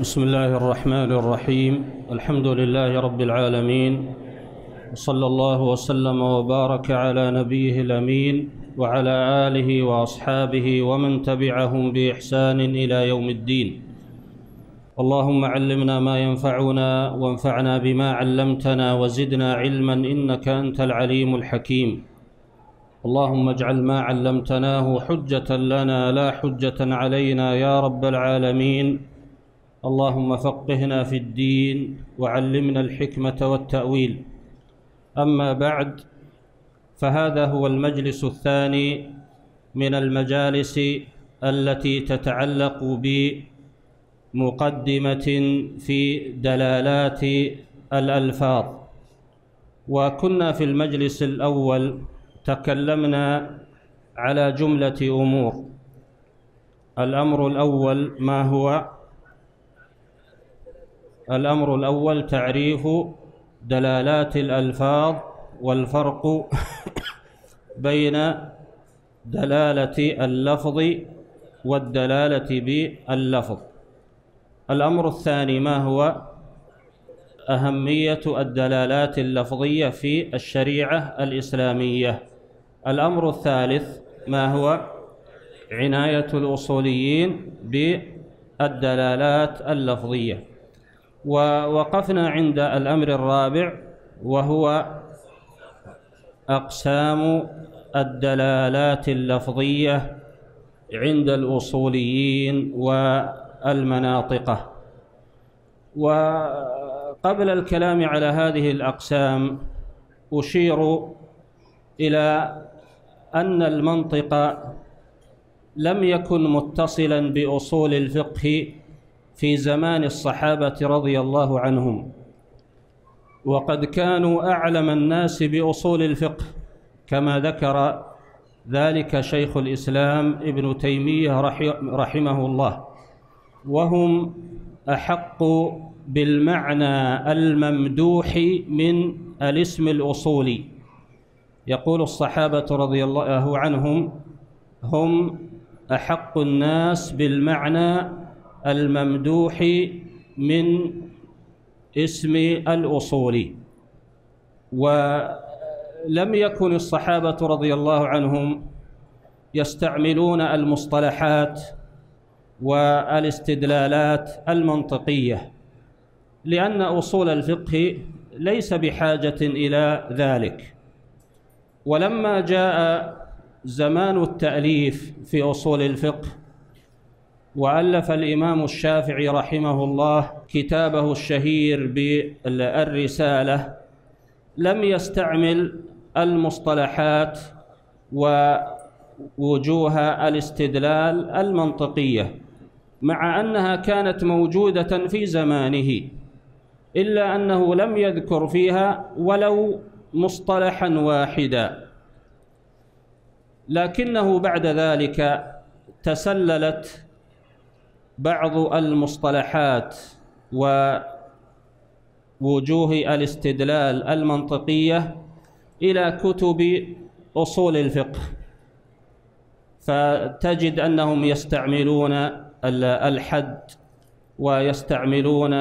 بسم الله الرحمن الرحيم. الحمد لله رب العالمين، وصلى الله وسلم وبارك على نبيه الأمين وعلى آله وأصحابه ومن تبعهم بإحسان إلى يوم الدين. اللهم علمنا ما ينفعنا، وانفعنا بما علمتنا، وزدنا علما إنك أنت العليم الحكيم. اللهم اجعل ما علمتناه حجة لنا لا حجة علينا يا رب العالمين. اللهم فقهنا في الدين وعلمنا الحكمة والتأويل. أما بعد، فهذا هو المجلس الثاني من المجالس التي تتعلق بمقدمة في دلالات الألفاظ. وكنا في المجلس الأول تكلمنا على جملة أمور. الأمر الأول ما هو؟ الأمر الأول تعريف دلالات الألفاظ والفرق بين دلالة اللفظ والدلالة باللفظ. الأمر الثاني ما هو؟ أهمية الدلالات اللفظية في الشريعة الإسلامية. الأمر الثالث ما هو؟ عناية الأصوليين بالدلالات اللفظية. ووقفنا عند الأمر الرابع، وهو أقسام الدلالات اللفظية عند الأصوليين والمناطقة. وقبل الكلام على هذه الأقسام أشير إلى أن المنطق لم يكن متصلا بأصول الفقه في زمان الصحابة رضي الله عنهم، وقد كانوا أعلم الناس بأصول الفقه كما ذكر ذلك شيخ الإسلام ابن تيمية رحمه الله، وهم أحق بالمعنى الممدوح من الاسم الأصولي. يقول الصحابة رضي الله عنهم هم أحق الناس بالمعنى الممدوح من اسم الأصولي. ولم يكن الصحابة رضي الله عنهم يستعملون المصطلحات والاستدلالات المنطقية، لأن أصول الفقه ليس بحاجة إلى ذلك. ولما جاء زمان التأليف في أصول الفقه، وألف الإمام الشافعي رحمه الله كتابه الشهير بالرسالة، لم يستعمل المصطلحات ووجوه الاستدلال المنطقية، مع أنها كانت موجودة في زمانه، إلا أنه لم يذكر فيها ولو مصطلحا واحدا. لكنه بعد ذلك تسللت بعض المصطلحات ووجوه الاستدلال المنطقية إلى كتب أصول الفقه، فتجد أنهم يستعملون الحد، ويستعملون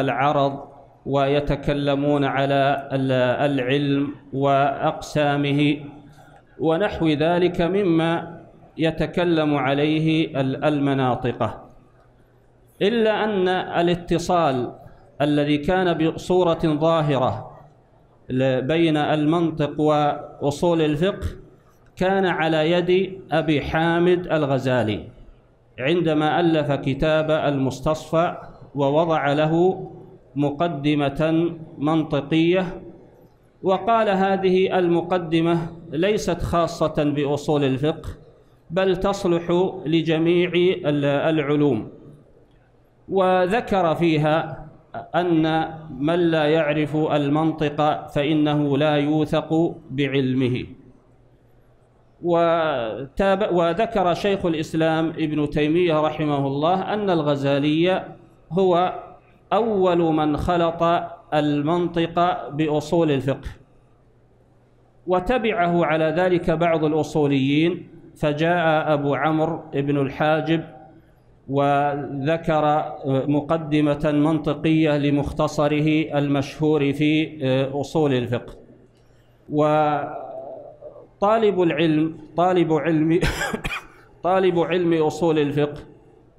العرض، ويتكلمون على العلم وأقسامه ونحو ذلك مما يتكلم عليه المناطقة. إلا أن الاتصال الذي كان بصورة ظاهرة بين المنطق وأصول الفقه كان على يد أبي حامد الغزالي عندما ألف كتاب المستصفى، ووضع له مقدمة منطقية، وقال هذه المقدمة ليست خاصة بأصول الفقه، بل تصلح لجميع العلوم. وذكر فيها أن من لا يعرف المنطق فإنه لا يوثق بعلمه. وذكر شيخ الإسلام ابن تيمية رحمه الله أن الغزالي هو أول من خلط المنطق بأصول الفقه، وتبعه على ذلك بعض الأصوليين، فجاء أبو عمرو بن الحاجب وذكر مقدمة منطقية لمختصره المشهور في أصول الفقه. وطالب العلم طالب علم أصول الفقه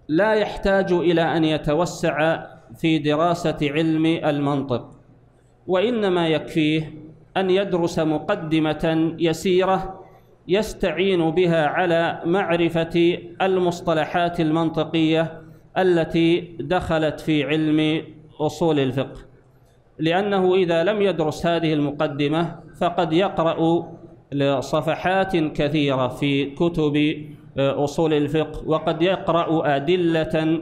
لا يحتاج إلى أن يتوسع في دراسة علم المنطق، وإنما يكفيه أن يدرس مقدمة يسيرة يستعين بها على معرفة المصطلحات المنطقية التي دخلت في علم أصول الفقه، لأنه إذا لم يدرس هذه المقدمة فقد يقرأ صفحات كثيرة في كتب أصول الفقه، وقد يقرأ أدلة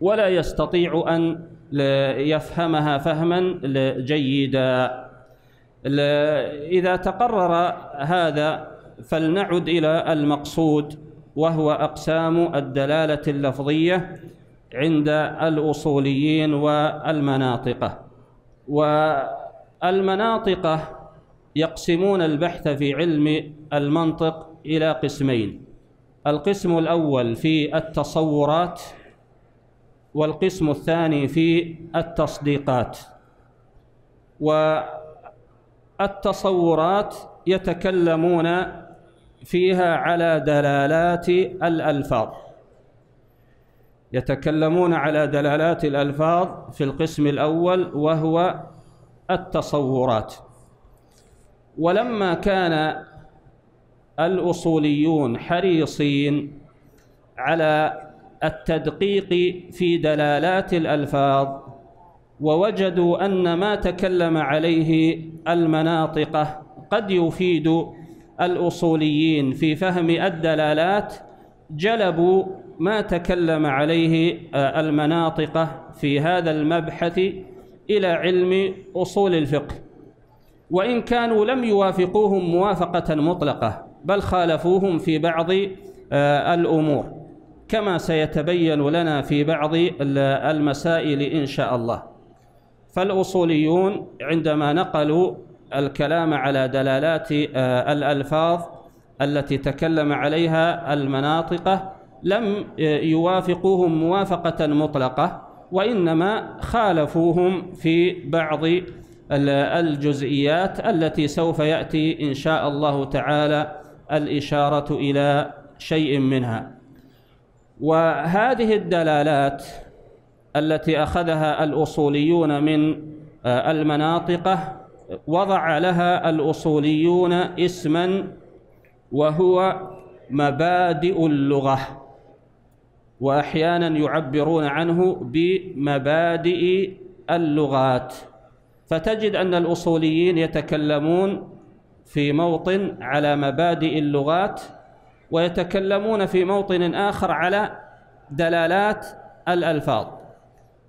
ولا يستطيع أن يفهمها فهما جيدا. إذا تقرر هذا فلنعد إلى المقصود، وهو أقسام الدلالة اللفظية عند الأصوليين والمناطقة. والمناطقة يقسمون البحث في علم المنطق إلى قسمين: القسم الأول في التصورات، والقسم الثاني في التصديقات. والتصورات يتكلمون فيها على دلالات الألفاظ، يتكلمون على دلالات الألفاظ في القسم الأول وهو التصورات. ولما كان الأصوليون حريصين على التدقيق في دلالات الألفاظ ووجدوا أن ما تكلم عليه المناطقة قد يفيد الأصوليين في فهم الدلالات، جلبوا ما تكلم عليه المناطقة في هذا المبحث إلى علم أصول الفقه، وإن كانوا لم يوافقوهم موافقة مطلقة بل خالفوهم في بعض الأمور، كما سيتبين لنا في بعض المسائل إن شاء الله. فالأصوليون عندما نقلوا الكلام على دلالات الألفاظ التي تكلم عليها المناطقة لم يوافقوهم موافقة مطلقة، وإنما خالفوهم في بعض الجزئيات التي سوف يأتي إن شاء الله تعالى الإشارة إلى شيء منها. وهذه الدلالات التي أخذها الأصوليون من المناطقة وضع لها الأصوليون اسما، وهو مبادئ اللغة، وأحيانا يعبرون عنه بمبادئ اللغات. فتجد أن الأصوليين يتكلمون في موطن على مبادئ اللغات، ويتكلمون في موطن آخر على دلالات الألفاظ،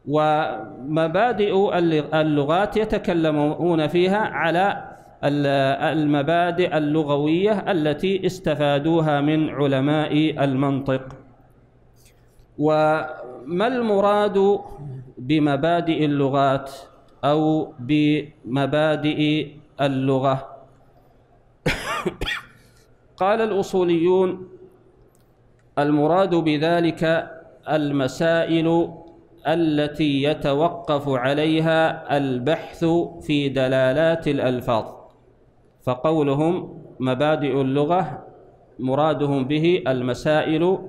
ومبادئ اللغات يتكلمون فيها على المبادئ اللغوية التي استفادوها من علماء المنطق. وما المراد بمبادئ اللغات أو بمبادئ اللغة؟ قال الأصوليون: المراد بذلك المسائل التي يتوقف عليها البحث في دلالات الألفاظ. فقولهم مبادئ اللغة مرادهم به المسائل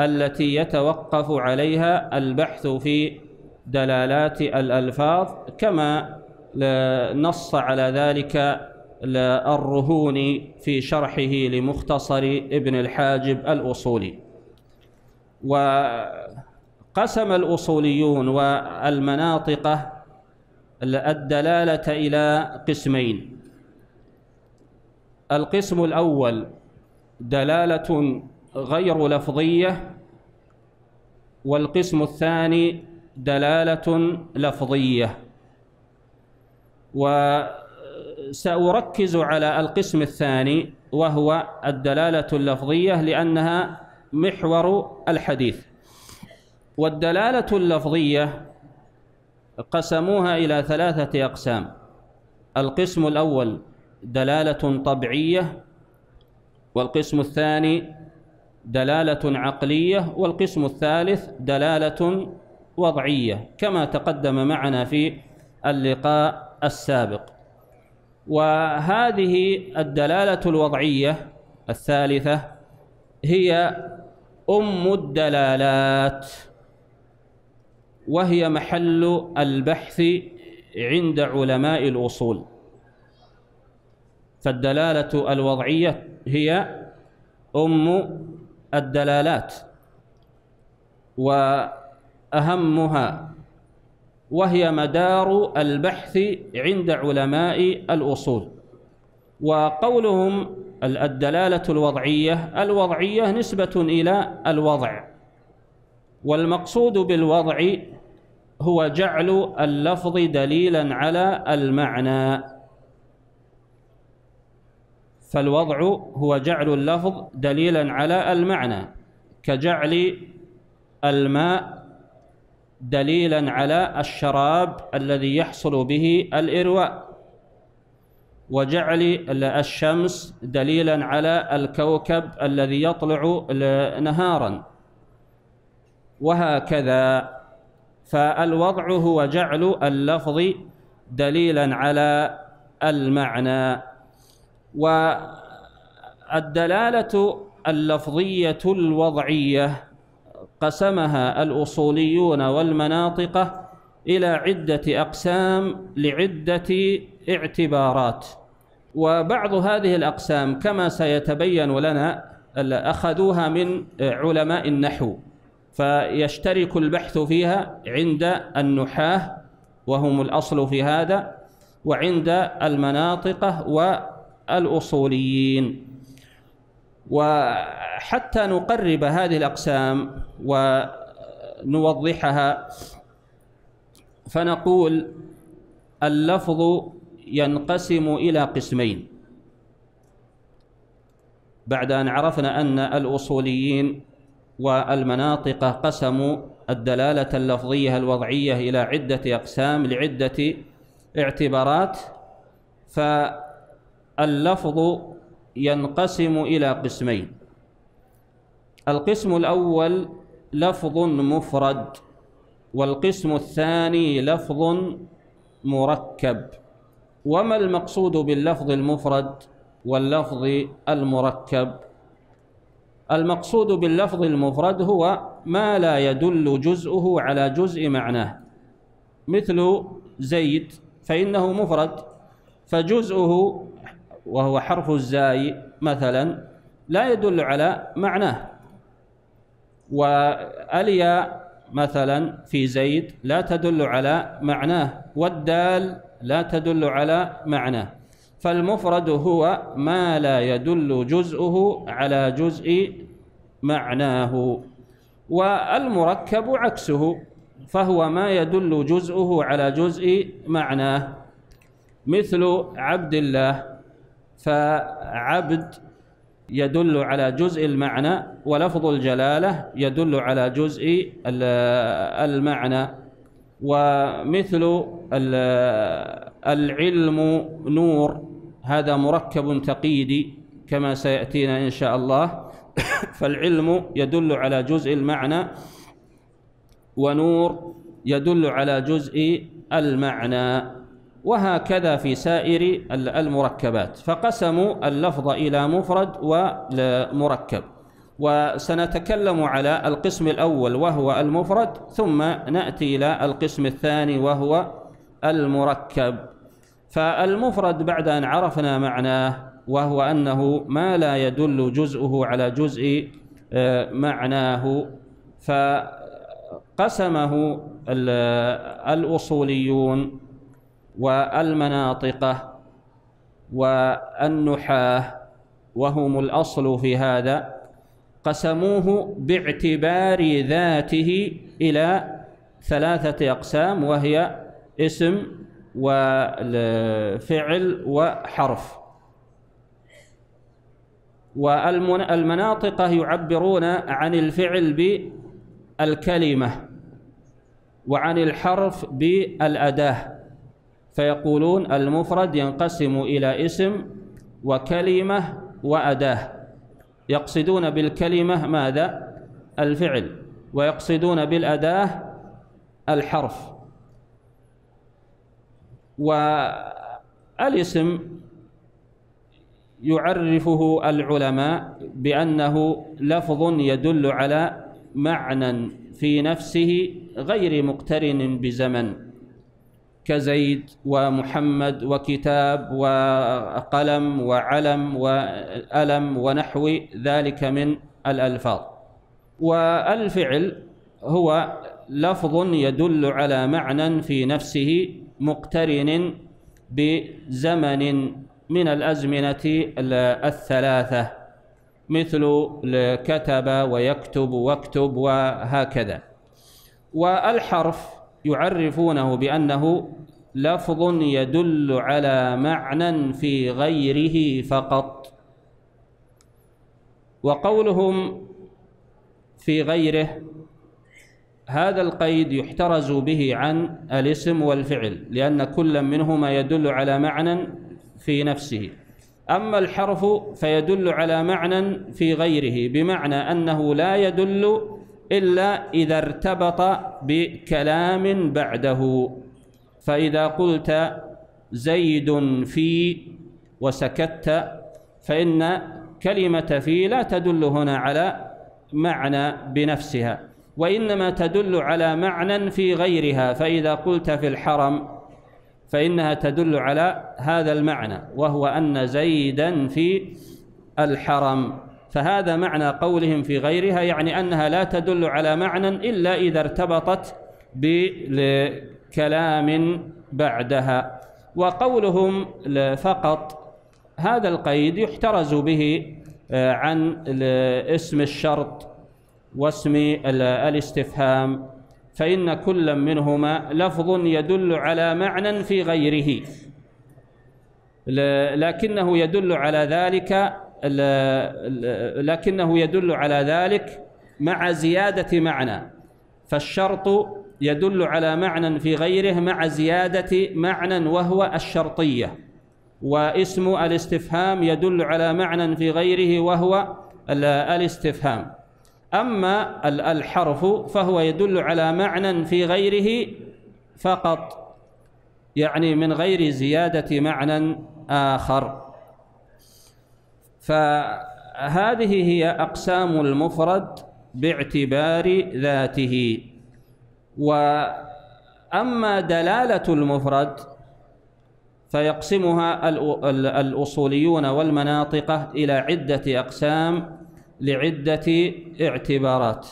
التي يتوقف عليها البحث في دلالات الألفاظ، كما نص على ذلك الرهوني في شرحه لمختصر ابن الحاجب الأصولي. وقسم الأصوليون والمناطقة الدلالة إلى قسمين: القسم الأول دلالة غير لفظية، والقسم الثاني دلالة لفظية. وسأركز على القسم الثاني وهو الدلالة اللفظية لأنها محور الحديث. والدلالة اللفظية قسموها إلى ثلاثة أقسام: القسم الأول دلالة طبيعية، والقسم الثاني دلالة عقلية، والقسم الثالث دلالة وضعية كما تقدم معنا في اللقاء السابق. وهذه الدلالة الوضعية الثالثة هي أم الدلالات، وهي محل البحث عند علماء الأصول. فالدلالة الوضعية هي أم الدلالات وأهمها، وهي مدار البحث عند علماء الأصول. وقولهم الدلالة الوضعية، الوضعية نسبة إلى الوضع، والمقصود بالوضع هو جعل اللفظ دليلا على المعنى. فالوضع هو جعل اللفظ دليلا على المعنى، كجعل الماء دليلا على الشراب الذي يحصل به الإرواء، وجعل الشمس دليلا على الكوكب الذي يطلع نهارا، وهكذا. فالوضع هو جعل اللفظ دليلا على المعنى. والدلالة اللفظية الوضعية قسمها الأصوليون والمناطقة إلى عدة أقسام لعدة اعتبارات، وبعض هذه الأقسام كما سيتبين لنا أخذوها من علماء النحو، فيشترك البحث فيها عند النحاة وهم الأصل في هذا، وعند المناطقة والأصوليين. وحتى نقرب هذه الأقسام ونوضحها فنقول اللفظ ينقسم إلى قسمين بعد أن عرفنا أن الأصوليين والمناطق قسموا الدلالة اللفظية الوضعية إلى عدة أقسام لعدة اعتبارات. فاللفظ ينقسم إلى قسمين. القسم الأول لفظ مفرد، والقسم الثاني لفظ مركب. وما المقصود باللفظ المفرد واللفظ المركب؟ المقصود باللفظ المفرد هو ما لا يدل جزءه على جزء معناه، مثل زيد فإنه مفرد، فجزءه وهو حرف الزاي مثلا لا يدل على معناه، والياء مثلا في زيد لا تدل على معناه، والدال لا تدل على معناه. فالمفرد هو ما لا يدل جزءه على جزء معناه. والمركب عكسه، فهو ما يدل جزءه على جزء معناه، مثل عبد الله، فعبد يدل على جزء المعنى، ولفظ الجلالة يدل على جزء المعنى. ومثل العلم نور، هذا مركب تقييدي كما سيأتينا إن شاء الله، فالعلم يدل على جزء المعنى، ونور يدل على جزء المعنى، وهكذا في سائر المركبات. فقسموا اللفظ إلى مفرد ومركب. وسنتكلم على القسم الأول وهو المفرد، ثم نأتي إلى القسم الثاني وهو المركب. فالمفرد بعد أن عرفنا معناه، وهو أنه ما لا يدل جزءه على جزء معناه، فقسمه الأصوليون والمناطقة والنحاة وهم الأصل في هذا، قسموه باعتبار ذاته إلى ثلاثة أقسام، وهي اسم وفعل وحرف. والمناطقة يعبرون عن الفعل بالكلمة، وعن الحرف بالأداة، فيقولون المفرد ينقسم إلى اسم وكلمة وأداة. يقصدون بالكلمة ماذا؟ الفعل، ويقصدون بالأداة الحرف. والاسم يعرفه العلماء بأنه لفظ يدل على معنى في نفسه غير مقترن بزمن، كزيد ومحمد وكتاب وقلم وعلم وألم ونحو ذلك من الألفاظ. والفعل هو لفظ يدل على معنى في نفسه مقترن بزمن من الأزمنة الثلاثة، مثل كتب ويكتب واكتب وهكذا. والحرف يعرفونه بأنه لفظ يدل على معنى في غيره فقط. وقولهم في غيره هذا القيد يحترز به عن الاسم والفعل، لأن كل منهما يدل على معنى في نفسه. أما الحرف فيدل على معنى في غيره، بمعنى أنه لا يدل إلا إذا ارتبط بكلام بعده. فإذا قلت زيد في وسكت، فإن كلمة في لا تدل هنا على معنى بنفسها، وإنما تدل على معنى في غيرها. فإذا قلت في الحرم فإنها تدل على هذا المعنى، وهو أن زيدا في الحرم. فهذا معنى قولهم في غيرها، يعني أنها لا تدل على معنى إلا إذا ارتبطت بكلام بعدها. وقولهم فقط هذا القيد يحترز به عن اسم الشرط واسم الاستفهام، فإن كل منهما لفظ يدل على معنى في غيره، لكنه يدل على ذلك مع زيادة معنى. فالشرط يدل على معنى في غيره مع زيادة معنى، وهو الشرطية. واسم الاستفهام يدل على معنى في غيره، وهو الاستفهام. أما الحرف فهو يدل على معنى في غيره فقط، يعني من غير زيادة معنى آخر. فهذه هي أقسام المفرد باعتبار ذاته. وأما دلالة المفرد فيقسمها الأصوليون والمناطقة إلى عدة أقسام لعدة اعتبارات.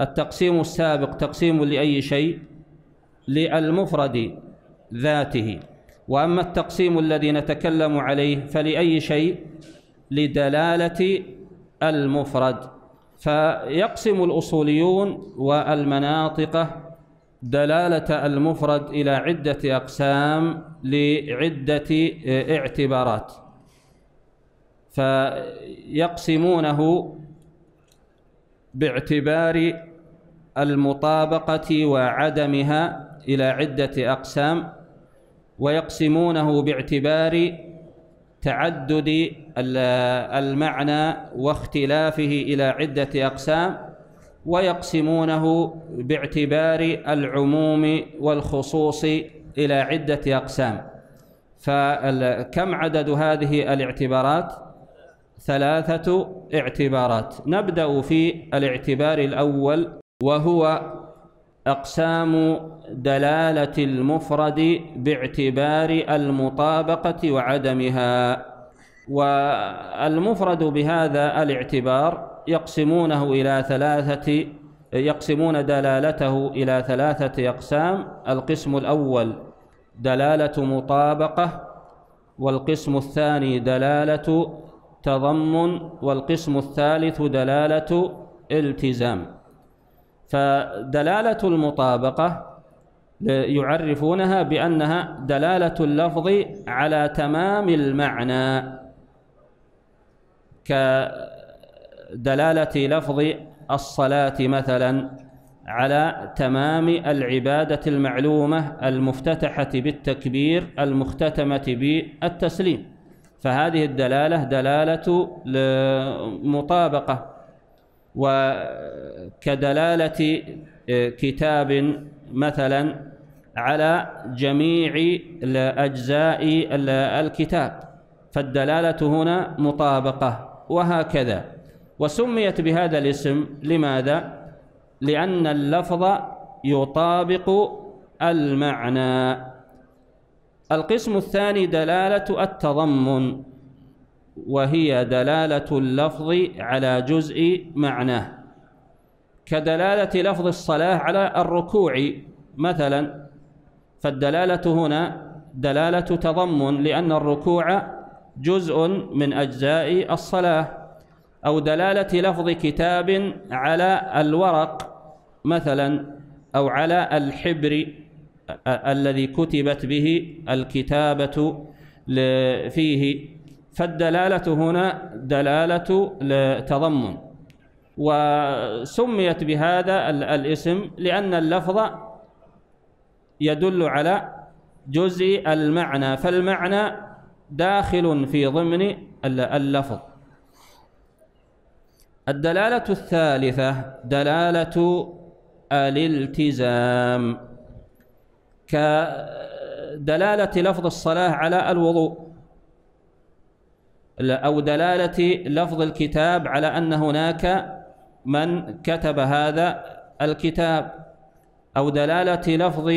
التقسيم السابق تقسيم لأي شيء؟ للمفرد ذاته. وأما التقسيم الذي نتكلم عليه فلأي شيء؟ لدلالة المفرد. فيقسم الأصوليون والمناطقة دلالة المفرد إلى عدة أقسام لعدة اعتبارات، فيقسمونه باعتبار المطابقة وعدمها إلى عدة أقسام، ويقسمونه باعتبار تعدد المعنى واختلافه إلى عدة أقسام، ويقسمونه باعتبار العموم والخصوص إلى عدة أقسام. فكم عدد هذه الاعتبارات؟ 3 اعتبارات. نبدأ في الاعتبار الأول، وهو أقسام دلالة المفرد باعتبار المطابقة وعدمها. والمفرد بهذا الاعتبار يقسمون دلالته إلى 3 أقسام. القسم الأول دلالة مطابقة، والقسم الثاني دلالة تضمن، والقسم الثالث دلالة التزام. فدلالة المطابقة يعرفونها بأنها دلالة اللفظ على تمام المعنى، كدلالة لفظ الصلاة مثلا على تمام العبادة المعلومة المفتتحة بالتكبير المختتمة بالتسليم، فهذه الدلالة دلالة مطابقة، وكدلالة كتاب مثلا على جميع أجزاء الكتاب، فالدلالة هنا مطابقة، وهكذا. وسميت بهذا الاسم لماذا؟ لأن اللفظ يطابق المعنى. القسم الثاني دلالة التضمن، وهي دلالة اللفظ على جزء معناه، كدلالة لفظ الصلاة على الركوع مثلا، فالدلالة هنا دلالة تضمن لأن الركوع جزء من أجزاء الصلاة. أو دلالة لفظ كتاب على الورق مثلا، أو على الحبر الذي كتبت به الكتابة فيه، فالدلالة هنا دلالة تضمن. وسميت بهذا الاسم لأن اللفظ يدل على جزء المعنى، فالمعنى داخل في ضمن اللفظ. الدلالة الثالثة دلالة الالتزام، كدلالة لفظ الصلاة على الوضوء، أو دلالة لفظ الكتاب على أن هناك من كتب هذا الكتاب، أو دلالة لفظ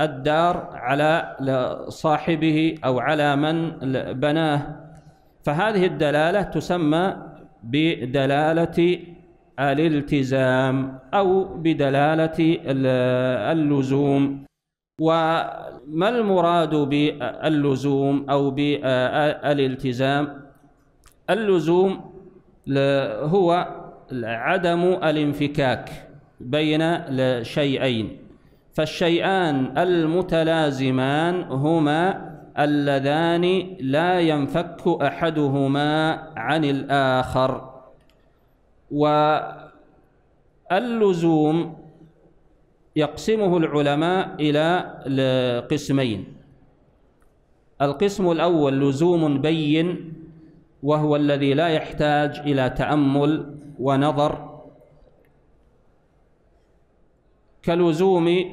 الدار على صاحبه أو على من بناه. فهذه الدلالة تسمى بدلالة الالتزام أو بدلالة اللزوم. وما المراد باللزوم أو بالالتزام؟ اللزوم هو عدم الانفكاك بين شيئين، فالشيئان المتلازمان هما اللذان لا ينفك أحدهما عن الآخر. واللزوم يقسمه العلماء إلى قسمين. القسم الأول لزوم بين، وهو الذي لا يحتاج إلى تأمل ونظر، كلزوم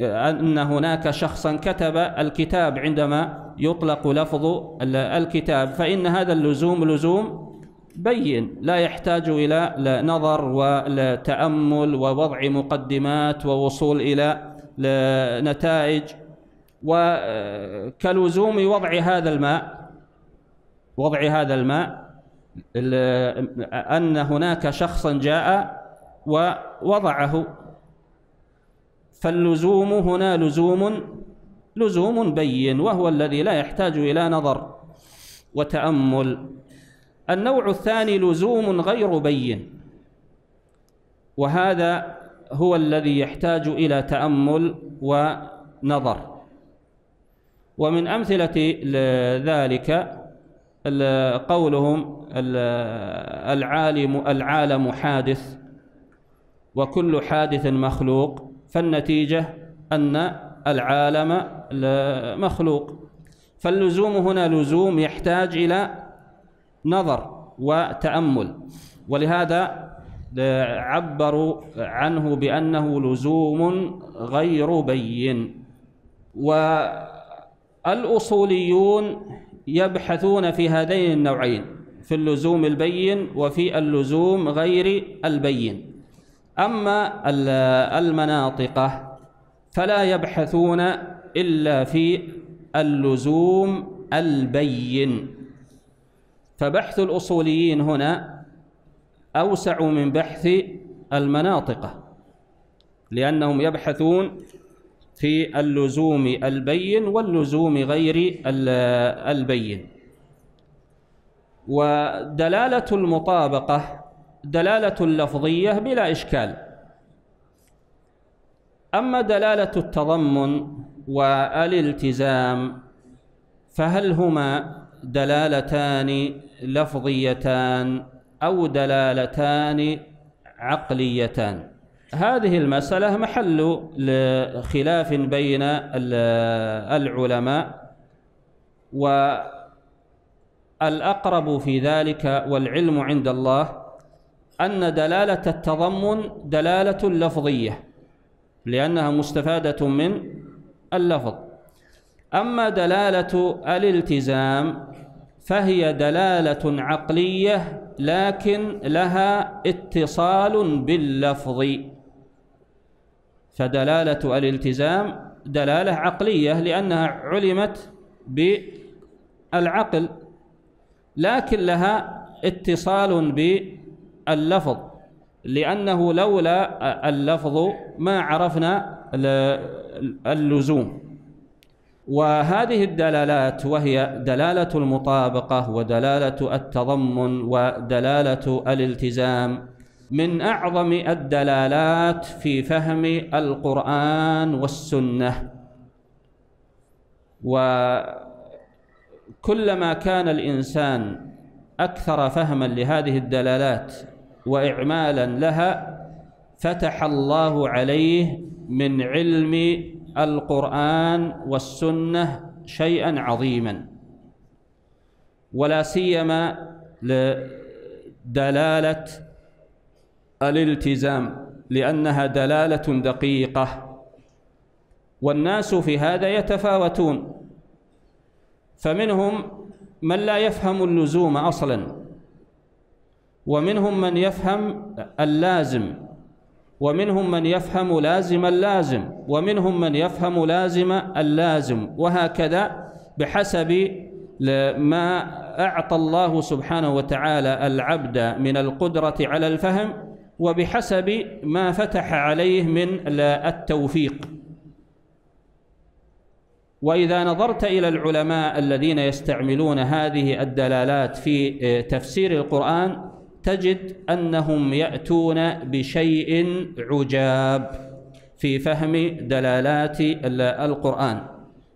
أن هناك شخصا كتب الكتاب، عندما يطلق لفظ الكتاب فإن هذا اللزوم لزوم بين لا يحتاج إلى نظر وتأمل ووضع مقدمات ووصول إلى نتائج. وكلزوم وضع هذا الماء، أن هناك شخصا جاء ووضعه، فاللزوم هنا لزوم بين، وهو الذي لا يحتاج إلى نظر وتأمل. النوع الثاني لزوم غير بين، وهذا هو الذي يحتاج إلى تأمل ونظر. ومن أمثلة ذلك قولهم العالم حادث وكل حادث مخلوق، فالنتيجة أن العالم مخلوق، فاللزوم هنا لزوم يحتاج إلى نظر وتأمل، ولهذا عبروا عنه بأنه لزوم غير بين. والأصوليون يبحثون في هذين النوعين، في اللزوم البين وفي اللزوم غير البين. أما المناطقة فلا يبحثون إلا في اللزوم البين، فبحث الأصوليين هنا أوسع من بحث المناطقة، لأنهم يبحثون في اللزوم البين واللزوم غير البين. ودلالة المطابقة دلالة لفظية بلا إشكال. أما دلالة التضمن والالتزام فهل هما دلالتان لفظيتان أو دلالتان عقليتان؟ هذه المسألة محل خلاف بين العلماء، والأقرب في ذلك والعلم عند الله أن دلالة التضمن دلالة لفظية لأنها مستفادة من اللفظ، أما دلالة الالتزام فهي دلالة عقلية لكن لها اتصال باللفظ، فدلالة الالتزام دلالة عقلية لأنها علمت بالعقل لكن لها اتصال باللفظ، لأنه لولا اللفظ ما عرفنا اللزوم. وهذه الدلالات وهي دلالة المطابقة ودلالة التضمن ودلالة الالتزام من أعظم الدلالات في فهم القرآن والسنة، وكلما كان الإنسان أكثر فهما لهذه الدلالات وإعمالا لها فتح الله عليه من علم القرآن والسنة شيئا عظيما، ولا سيما لدلالة الالتزام لأنها دلالة دقيقة، والناس في هذا يتفاوتون، فمنهم من لا يفهم اللزوم أصلا، ومنهم من يفهم اللازم، ومنهم من يفهم لازم اللازم، ومنهم من يفهم لازم اللازم، وهكذا بحسب ما أعطى الله سبحانه وتعالى العبد من القدرة على الفهم وبحسب ما فتح عليه من التوفيق. وإذا نظرت إلى العلماء الذين يستعملون هذه الدلالات في تفسير القرآن تجد أنهم يأتون بشيء عجاب في فهم دلالات القرآن،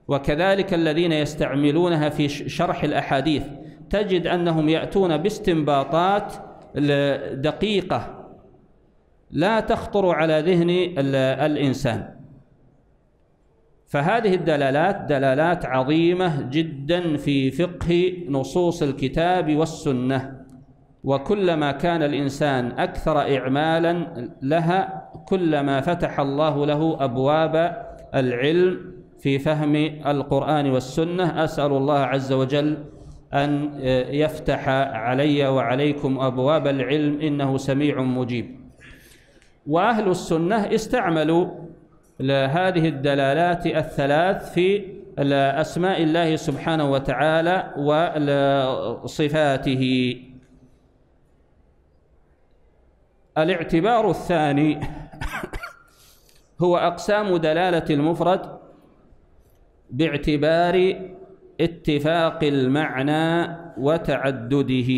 وكذلك الذين يستعملونها في شرح الأحاديث تجد أنهم يأتون باستنباطات دقيقة لا تخطر على ذهن الإنسان. فهذه الدلالات دلالات عظيمة جدا في فقه نصوص الكتاب والسنة، وكلما كان الإنسان أكثر إعمالا لها كلما فتح الله له أبواب العلم في فهم القرآن والسنة. أسأل الله عز وجل أن يفتح علي وعليكم أبواب العلم إنه سميع مجيب. وأهل السنة استعملوا هذه الدلالات الثلاث في أسماء الله سبحانه وتعالى وصفاته. الاعتبار الثاني هو أقسام دلالة المفرد باعتبار اتفاق المعنى وتعدده.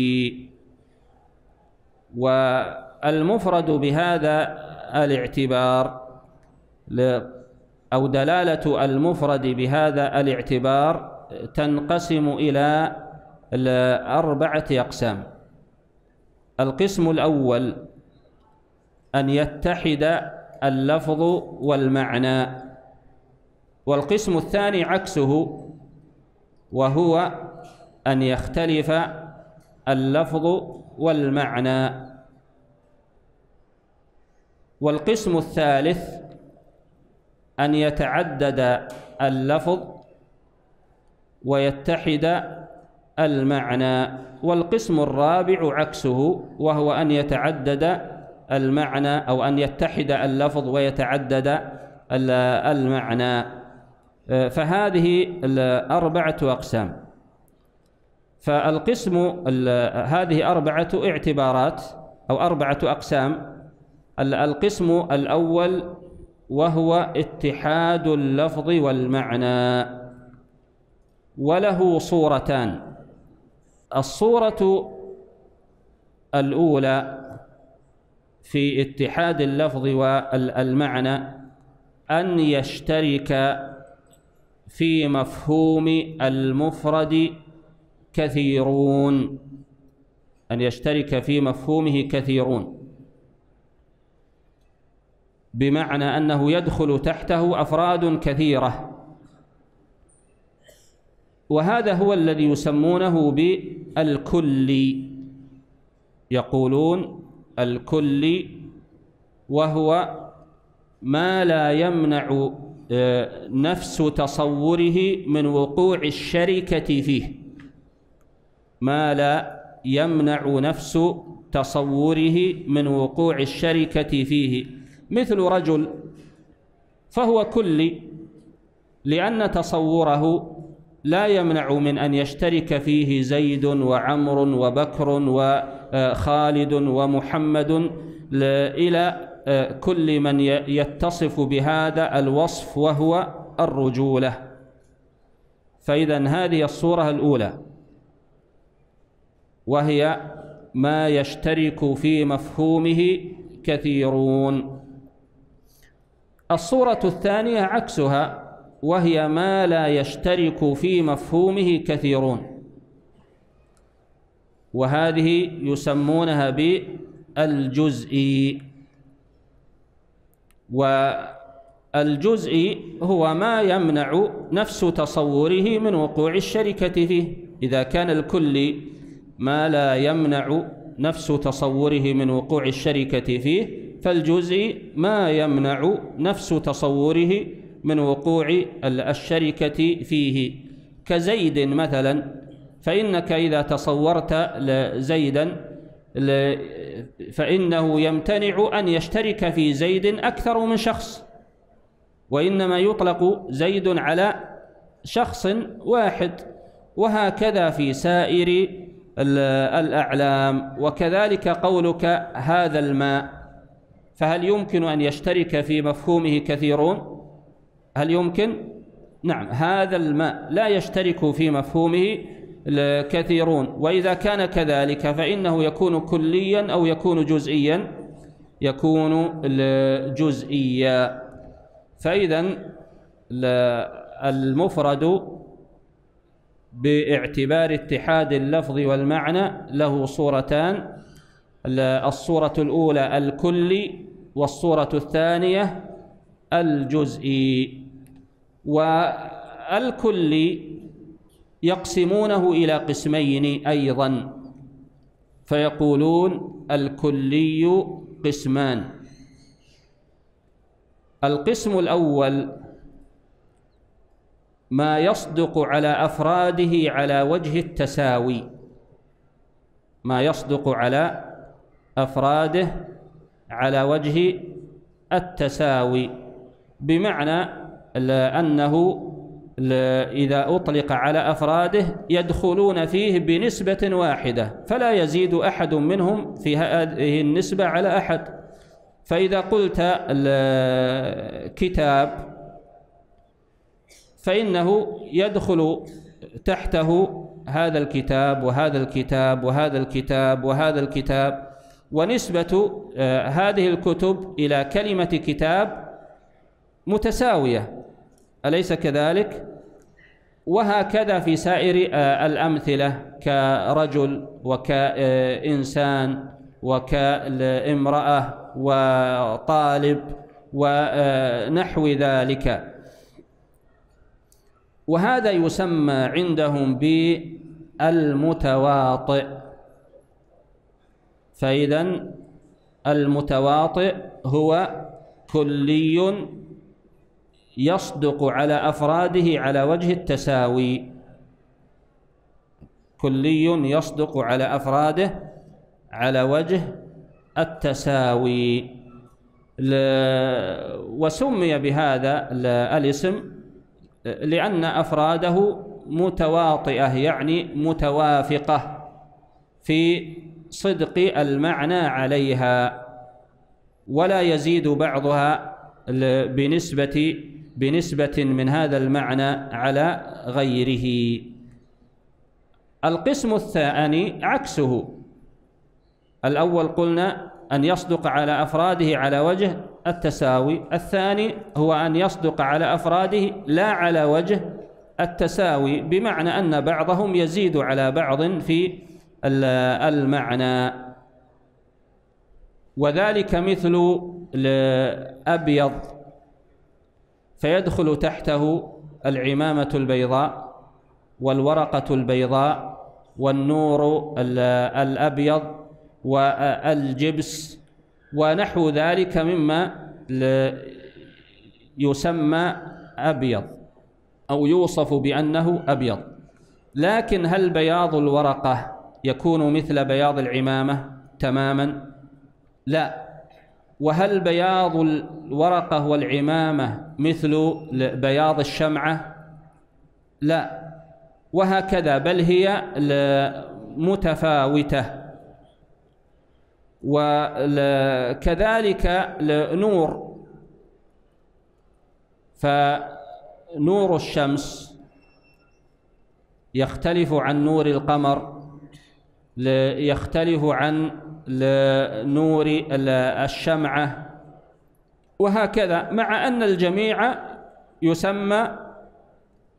والمفرد بهذا الاعتبار أو دلالة المفرد بهذا الاعتبار تنقسم إلى 4 أقسام. القسم الأول أن يتحد اللفظ والمعنى، والقسم الثاني عكسه وهو أن يختلف اللفظ والمعنى، والقسم الثالث أن يتعدد اللفظ ويتحد المعنى، والقسم الرابع عكسه وهو أن يتعدد المعنى أو أن يتحد اللفظ ويتعدد المعنى. فهذه 4 أقسام. فالقسم هذه 4 اعتبارات أو 4 أقسام. القسم الأول وهو اتحاد اللفظ والمعنى، وله صورتان. الصورة الأولى في اتحاد اللفظ والمعنى أن يشترك في مفهوم المفرد كثيرون، أن يشترك في مفهومه كثيرون، بمعنى أنه يدخل تحته أفراد كثيرة، وهذا هو الذي يسمونه بالكلي، يقولون الكلي وهو ما لا يمنع نفس تصوره من وقوع الشركة فيه، ما لا يمنع نفس تصوره من وقوع الشركة فيه، مثل رجل فهو كلي لأن تصوره لا يمنع من أن يشترك فيه زيد وعمر وبكر وخالد ومحمد إلى كل من يتصف بهذا الوصف وهو الرجولة. فإذا هذه الصورة الأولى، وهي ما يشترك في مفهومه كثيرون. الصورة الثانية عكسها، وهي ما لا يشترك في مفهومه كثيرون، وهذه يسمونها بالجزئي. والجزئي هو ما يمنع نفس تصوره من وقوع الشركة فيه. إذا كان الكلي ما لا يمنع نفس تصوره من وقوع الشركة فيه، فالجزئي ما يمنع نفس تصوره من وقوع الشركة فيه، كزيد مثلا، فإنك إذا تصورت زيدا فإنه يمتنع أن يشترك في زيد أكثر من شخص، وإنما يطلق زيد على شخص واحد، وهكذا في سائر الأعلام. وكذلك قولك هذا الماء، فهل يمكن أن يشترك في مفهومه كثيرون؟ هل يمكن؟ نعم، هذا الماء لا يشترك في مفهومه كثيرون. وإذا كان كذلك فإنه يكون كليا أو يكون جزئيا، يكون جزئيا. فإذا المفرد باعتبار اتحاد اللفظ والمعنى له صورتان، الصورة الأولى الكلي، والصورة الثانية الجزئي. والكلي يقسمونه إلى قسمين أيضا، فيقولون الكلي قسمان. القسم الأول ما يصدق على أفراده على وجه التساوي، ما يصدق على أفراده على وجه التساوي، بمعنى أنه إذا أطلق على أفراده يدخلون فيه بنسبة واحدة، فلا يزيد أحد منهم في هذه النسبة على أحد. فإذا قلت كتاب فإنه يدخل تحته هذا الكتاب وهذا الكتاب وهذا الكتاب وهذا الكتاب، ونسبة هذه الكتب إلى كلمة كتاب متساوية، أليس كذلك؟ وهكذا في سائر الأمثلة، كرجل وكإنسان وكامرأة وطالب ونحو ذلك. وهذا يسمى عندهم بالمتواطئ. فإذا المتواطئ هو كلي يصدق على أفراده على وجه التساوي، كلي يصدق على أفراده على وجه التساوي. وسمي بهذا الاسم لأن أفراده متواطئة، يعني متوافقة في صدق المعنى عليها، ولا يزيد بعضها بنسبة من هذا المعنى على غيره. القسم الثاني عكسه، الأول قلنا أن يصدق على أفراده على وجه التساوي، الثاني هو أن يصدق على أفراده لا على وجه التساوي، بمعنى أن بعضهم يزيد على بعض في المعنى. وذلك مثل الأبيض فيدخل تحته العمامة البيضاء والورقة البيضاء والنور الأبيض والجبس ونحو ذلك مما يسمى أبيض أو يوصف بأنه أبيض. لكن هل بياض الورقة يكون مثل بياض العمامة تماما؟ لا. وهل بياض الورقة والعمامة مثل بياض الشمعة؟ لا. وهكذا، بل هي متفاوتة. وكذلك نور، فنور الشمس يختلف عن نور القمر، يختلف عن نور الشمعة، وهكذا، مع أن الجميع يسمى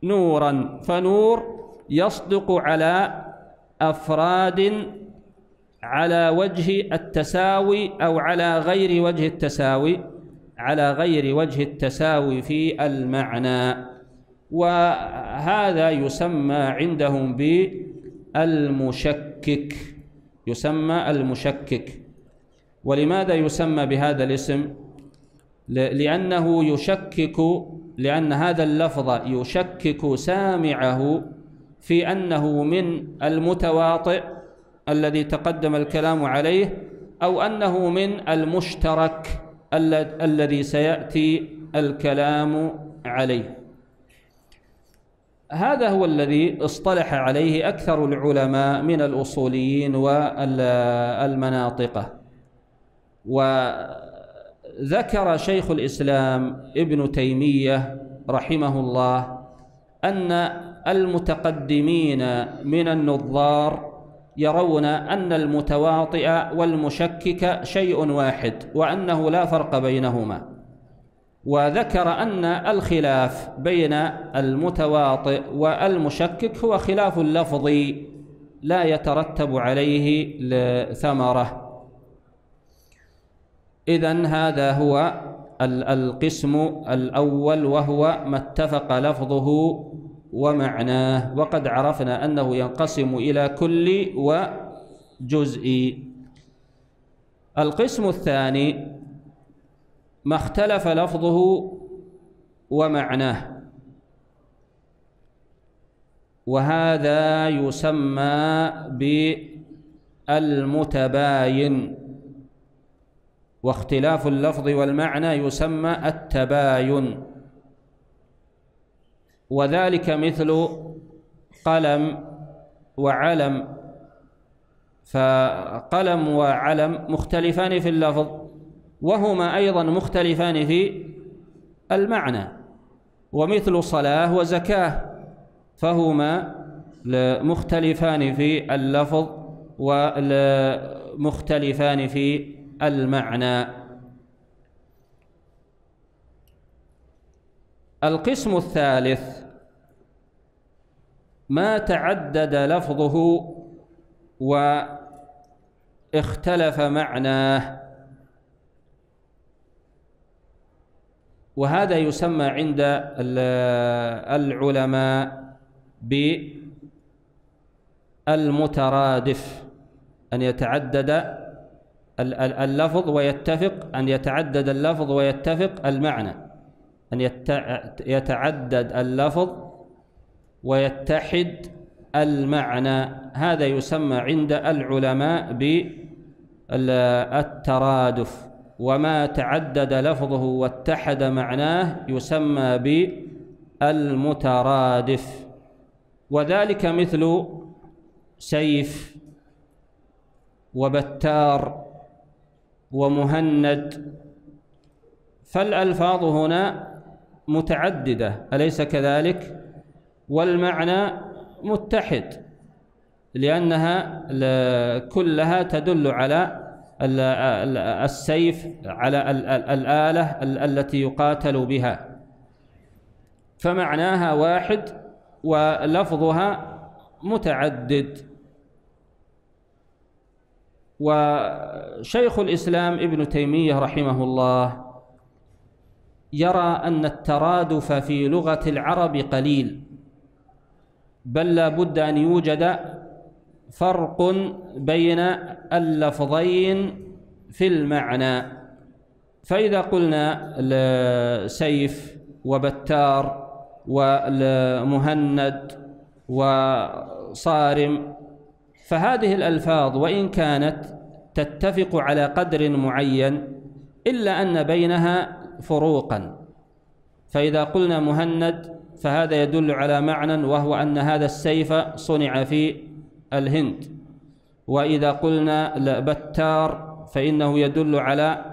نورا، فنور يصدق على أفراد على وجه التساوي أو على غير وجه التساوي، على غير وجه التساوي في المعنى، وهذا يسمى عندهم بالمشكك، يسمى المشكك. ولماذا يسمى بهذا الاسم؟ لأنه يشكك، لأن هذا اللفظ يشكك سامعه في أنه من المتواطئ الذي تقدم الكلام عليه، أو أنه من المشترك الذي سيأتي الكلام عليه. هذا هو الذي اصطلح عليه أكثر العلماء من الأصوليين والمناطقة. وذكر شيخ الإسلام ابن تيمية رحمه الله أن المتقدمين من النظار يرون أن المتواطئ والمشكك شيء واحد، وأنه لا فرق بينهما. وذكر أن الخلاف بين المتواطئ والمشكك هو خلاف لفظي لا يترتب عليه ثمرة. إذن هذا هو القسم الأول، وهو ما اتفق لفظه ومعناه، وقد عرفنا أنه ينقسم إلى كلي وجزئي. القسم الثاني ما اختلف لفظه ومعناه، وهذا يسمى بالمتباين، واختلاف اللفظ والمعنى يسمى التباين، وذلك مثل قلم وعلم، فقلم وعلم مختلفان في اللفظ، وهما أيضا مختلفان في المعنى، ومثل صلاة وزكاة، فهما مختلفان في اللفظ ومختلفان في المعنى. القسم الثالث ما تعدد لفظه واختلف معناه، وهذا يسمى عند العلماء بالمترادف، أن يتعدد اللفظ ويتفق، أن يتعدد اللفظ ويتفق المعنى، أن يتعدد اللفظ ويتحد المعنى، هذا يسمى عند العلماء بالترادف. وما تعدد لفظه واتحد معناه يسمى بالمترادف، وذلك مثل سيف وبتار ومهند، فالألفاظ هنا متعددة أليس كذلك؟ والمعنى متحد، لأنها كلها تدل على السيف، على الآلة التي يقاتل بها، فمعناها واحد ولفظها متعدد. وشيخ الإسلام ابن تيمية رحمه الله يرى أن الترادف في لغة العرب قليل، بل لا بد أن يوجد فرق بين اللفظين في المعنى. فإذا قلنا سيف وبتار ومهند وصارم، فهذه الألفاظ وإن كانت تتفق على قدر معين إلا أن بينها فروقا. فإذا قلنا مهند فهذا يدل على معنى، وهو أن هذا السيف صنع في الهند. وإذا قلنا بتار فإنه يدل على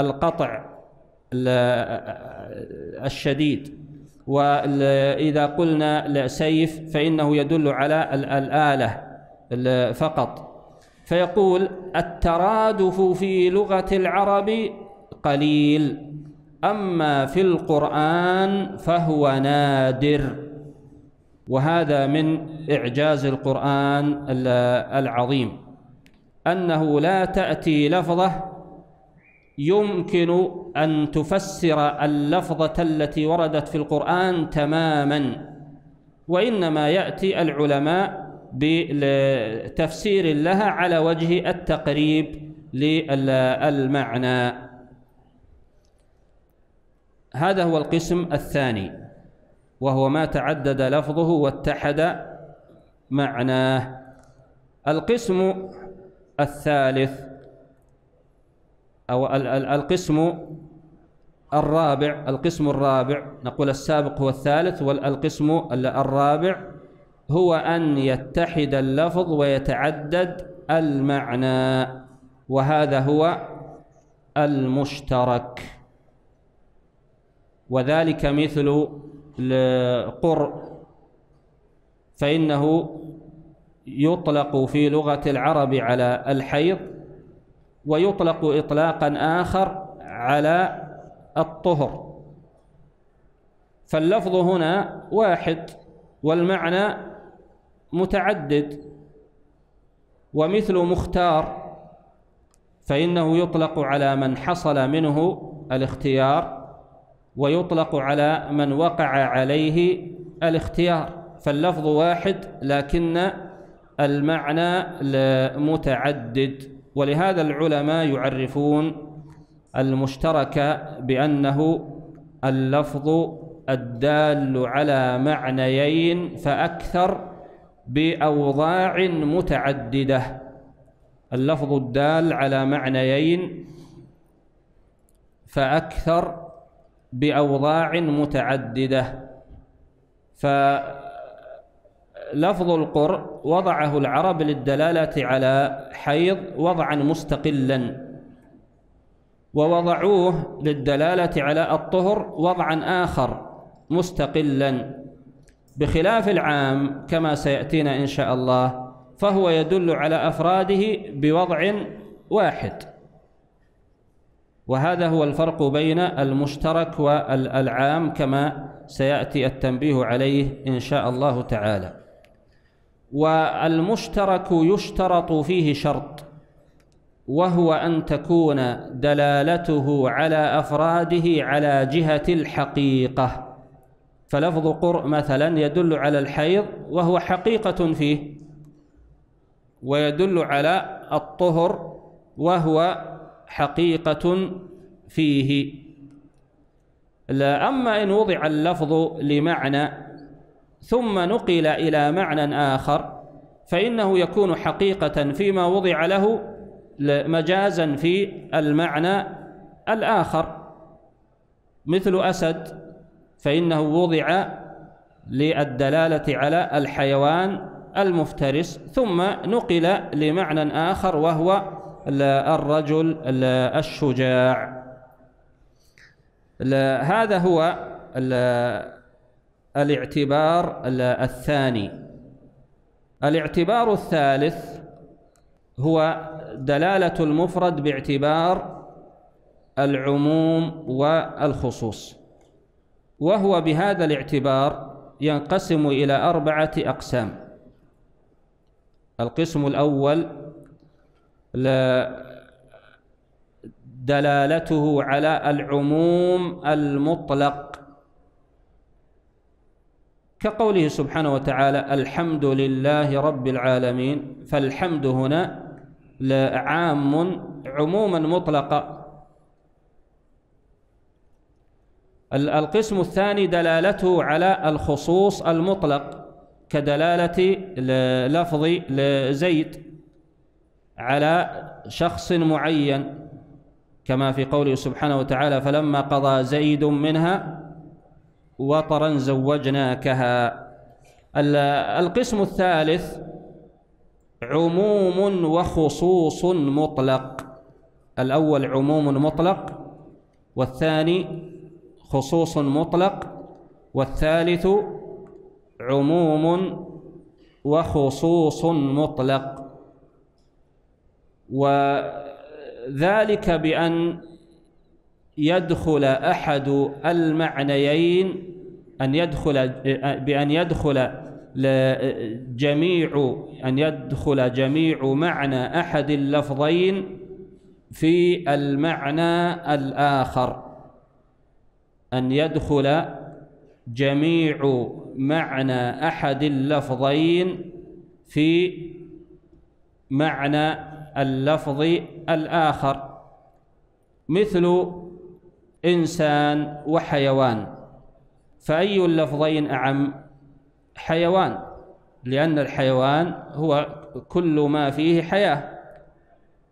القطع الشديد، وإذا قلنا سيف فإنه يدل على الآلة فقط. فيقول الترادف في لغة العرب قليل، أما في القرآن فهو نادر، وهذا من إعجاز القرآن العظيم، أنه لا تأتي لفظة يمكن أن تفسر اللفظة التي وردت في القرآن تماما، وإنما يأتي العلماء بتفسير لها على وجه التقريب للمعنى. هذا هو القسم الثاني، وهو ما تعدد لفظه واتحد معناه. القسم الثالث أو القسم الرابع، نقول السابق هو الثالث، والقسم الرابع هو أن يتحد اللفظ ويتعدد المعنى، وهذا هو المشترك، وذلك مثل قرء، فإنه يطلق في لغة العرب على الحيض، ويطلق إطلاقا آخر على الطهر، فاللفظ هنا واحد والمعنى متعدد. ومثل مختار فإنه يطلق على من حصل منه الاختيار، ويطلق على من وقع عليه الاختيار، فاللفظ واحد لكن المعنى متعدد. ولهذا العلماء يعرفون المشترك بأنه اللفظ الدال على معنيين فأكثر بأوضاع متعددة، اللفظ الدال على معنيين فأكثر بأوضاع متعددة. لفظ القرء وضعه العرب للدلالة على حيض وضعا مستقلا، ووضعوه للدلالة على الطهر وضعا آخر مستقلا، بخلاف العام كما سيأتينا إن شاء الله، فهو يدل على أفراده بوضع واحد. وهذا هو الفرق بين المشترك والعام كما سيأتي التنبيه عليه إن شاء الله تعالى. والمشترك يشترط فيه شرط، وهو أن تكون دلالته على أفراده على جهة الحقيقة، فلفظ قرء مثلا يدل على الحيض وهو حقيقة فيه، ويدل على الطهر وهو حقيقة فيه. لا، أما إن وضع اللفظ لمعنى ثم نقل إلى معنى آخر فإنه يكون حقيقة فيما وضع له مجازا في المعنى الآخر، مثل أسد فإنه وضع للدلالة على الحيوان المفترس ثم نقل لمعنى آخر وهو الرجل الشجاع. هذا هو الاعتبار الثاني. الاعتبار الثالث هو دلالة المفرد باعتبار العموم والخصوص، وهو بهذا الاعتبار ينقسم إلى 4 أقسام. القسم الأول دلالته على العموم المطلق، كقوله سبحانه وتعالى الحمد لله رب العالمين، فالحمد هنا عام عموما مطلقا. القسم الثاني دلالته على الخصوص المطلق، كدلالة لفظ زيد على شخص معين، كما في قوله سبحانه وتعالى فلما قضى زيد منها وطرا زوجناكها. القسم الثالث عموم وخصوص مطلق، الأول عموم مطلق، والثاني خصوص مطلق، والثالث عموم وخصوص مطلق، وذلك بأن يدخل أحد المعنيين، أن يدخل جميع معنى أحد اللفظين في المعنى الآخر، أن يدخل جميع معنى أحد اللفظين في معنى اللفظ الآخر، مثل إنسان وحيوان، فأي اللفظين أعم؟ حيوان، لأن الحيوان هو كل ما فيه حياة،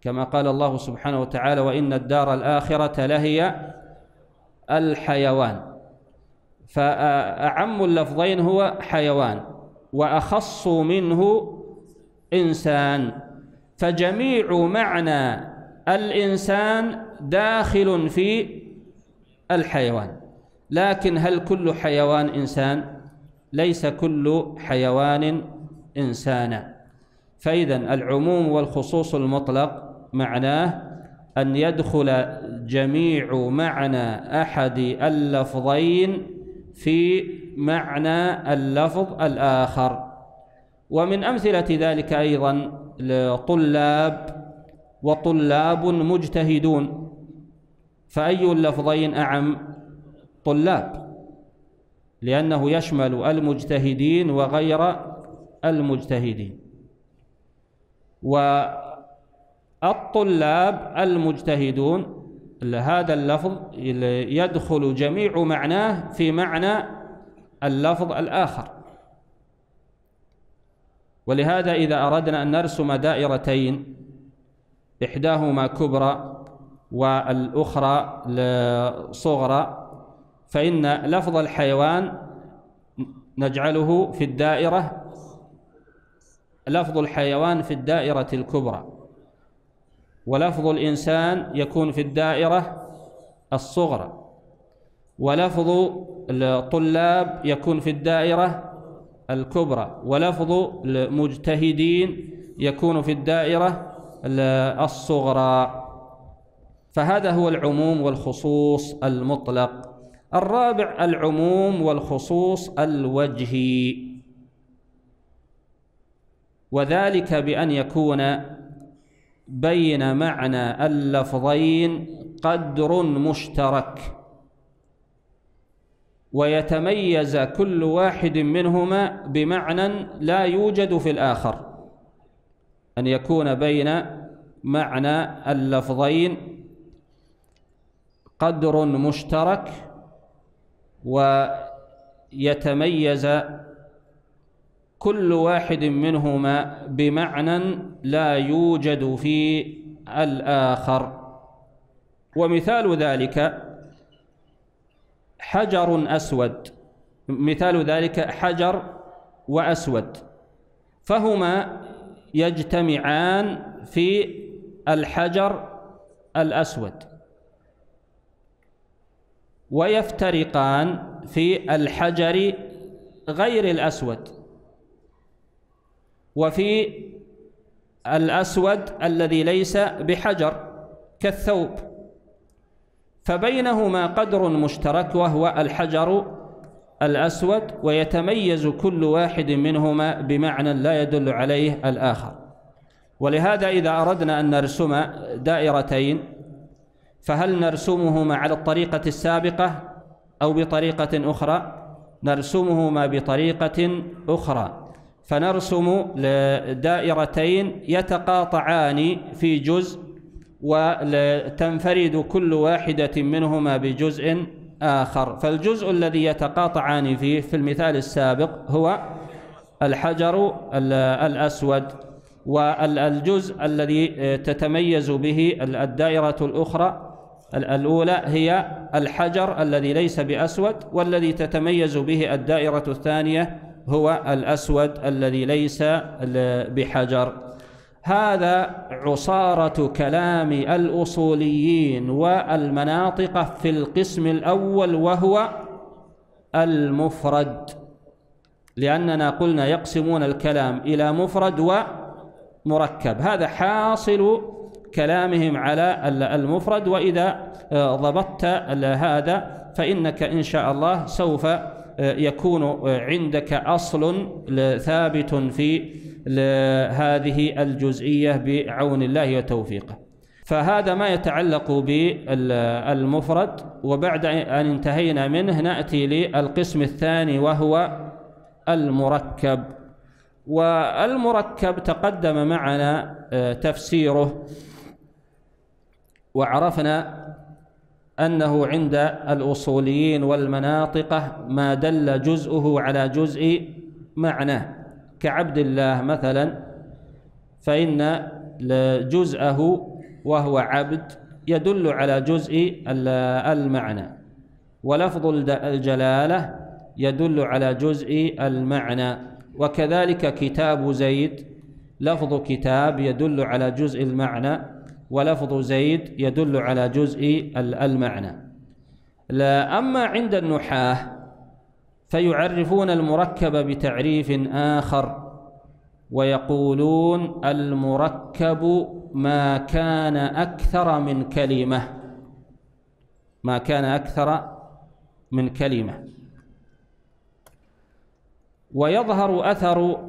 كما قال الله سبحانه وتعالى وإن الدار الآخرة لهي الحيوان، فأعم اللفظين هو حيوان، وأخص منه إنسان، فجميع معنى الإنسان داخل في الحيوان. لكن هل كل حيوان إنسان؟ ليس كل حيوان إنسانا. فإذن العموم والخصوص المطلق معناه أن يدخل جميع معنى أحد اللفظين في معنى اللفظ الآخر. ومن أمثلة ذلك أيضا طلاب وطلاب مجتهدون، فأي اللفظين أعم؟ طلاب، لأنه يشمل المجتهدين وغير المجتهدين. والطلاب المجتهدون، هذا اللفظ يدخل جميع معناه في معنى اللفظ الآخر. ولهذا إذا أردنا أن نرسم دائرتين إحداهما كبرى والأخرى صغرى، فإن لفظ الحيوان نجعله في الدائرة، لفظ الحيوان في الدائرة الكبرى، ولفظ الإنسان يكون في الدائرة الصغرى، ولفظ الطلاب يكون في الدائرة الكبرى، ولفظ المجتهدين يكون في الدائرة الصغرى. فهذا هو العموم والخصوص المطلق. الرابع العموم والخصوص الوجهي، وذلك بأن يكون بين معنى اللفظين قدر مشترك، ويتميز كل واحد منهما بمعنى لا يوجد في الآخر، أن يكون بين معنى اللفظين قدر مشترك ويتميز كل واحد منهما بمعنى لا يوجد في الآخر. ومثال ذلك حجر أسود، مثال ذلك حجر وأسود، فهما يجتمعان في الحجر الأسود ويفترقان في الحجر غير الأسود، وفي الأسود الذي ليس بحجر كالثوب، فبينهما قدر مشترك وهو الحجر الأسود، ويتميز كل واحد منهما بمعنى لا يدل عليه الآخر. ولهذا إذا أردنا أن نرسم دائرتين فهل نرسمهما على الطريقة السابقة أو بطريقة أخرى؟ نرسمهما بطريقة أخرى، فنرسم دائرتين يتقاطعان في جزء وتنفرد كل واحدة منهما بجزء آخر. فالجزء الذي يتقاطعان فيه في المثال السابق هو الحجر الأسود، والجزء الذي تتميز به الدائرة الأخرى الأولى هي الحجر الذي ليس بأسود، والذي تتميز به الدائرة الثانية هو الأسود الذي ليس بحجر. هذا عصارة كلام الأصوليين والمناطق في القسم الأول وهو المفرد، لأننا قلنا يقسمون الكلام إلى مفرد ومركب، هذا حاصل كلامهم على المفرد. وإذا ضبطت هذا فإنك إن شاء الله سوف يكون عندك أصل ثابت في هذه الجزئية بعون الله وتوفيقه. فهذا ما يتعلق بالمفرد. وبعد أن انتهينا منه نأتي للقسم الثاني وهو المركب. والمركب تقدم معنا تفسيره، وعرفنا أنه عند الأصوليين والمناطقة ما دل جزءه على جزء معناه، كعبد الله مثلا، فإن جزءه وهو عبد يدل على جزء المعنى، ولفظ الجلالة يدل على جزء المعنى، وكذلك كتاب زيد لفظ كتاب يدل على جزء المعنى، ولفظ زيد يدل على جزء المعنى. لا أما عند النحاة فيعرفون المركب بتعريف آخر، ويقولون المركب ما كان أكثر من كلمة، ما كان أكثر من كلمة. ويظهر أثر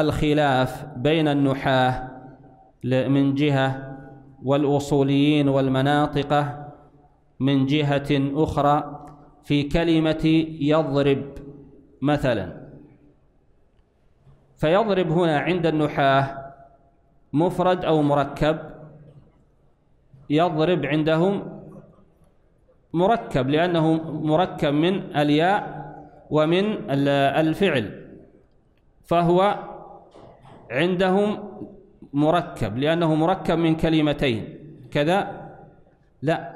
الخلاف بين النحاة من جهة والأصوليين والمناطقة من جهة أخرى في كلمة يضرب مثلا. فيضرب هنا عند النحاة مفرد أو مركب؟ يضرب عندهم مركب، لأنه مركب من الياء ومن الفعل، فهو عندهم مركب لأنه مركب من كلمتين كذا. لا،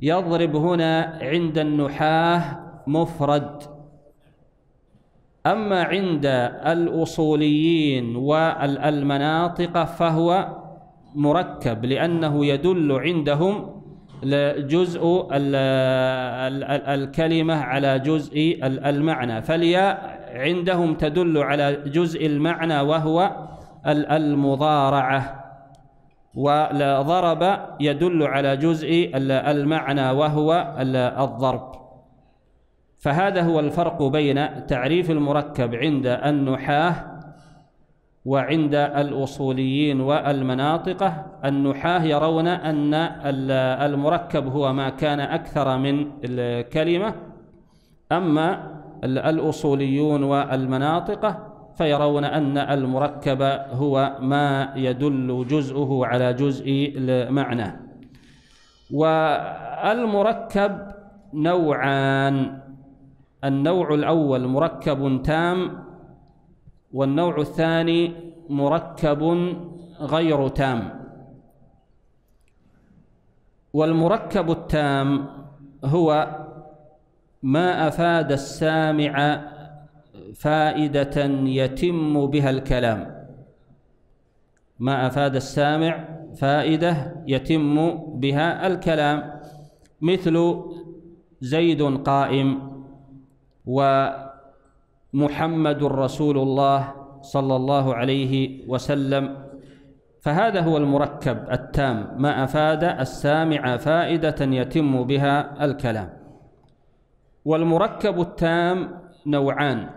يضرب هنا عند النحاة مفرد، أما عند الأصوليين والمناطق فهو مركب، لأنه يدل عندهم جزء الكلمة على جزء المعنى، فالياء عندهم تدل على جزء المعنى وهو المضارعة، وضرب يدل على جزء المعنى وهو الضرب. فهذا هو الفرق بين تعريف المركب عند النحاة وعند الأصوليين والمناطقة. النحاة يرون أن المركب هو ما كان أكثر من الكلمة، أما الأصوليون والمناطقة فيرون أن المركب هو ما يدل جزءه على جزء المعنى. والمركب نوعان، النوع الأول مركب تام، والنوع الثاني مركب غير تام. والمركب التام هو ما أفاد السامع فائدة يتم بها الكلام، ما أفاد السامع فائدة يتم بها الكلام، مثل زيد قائم، ومحمد رسول الله صلى الله عليه وسلم. فهذا هو المركب التام، ما أفاد السامع فائدة يتم بها الكلام. والمركب التام نوعان،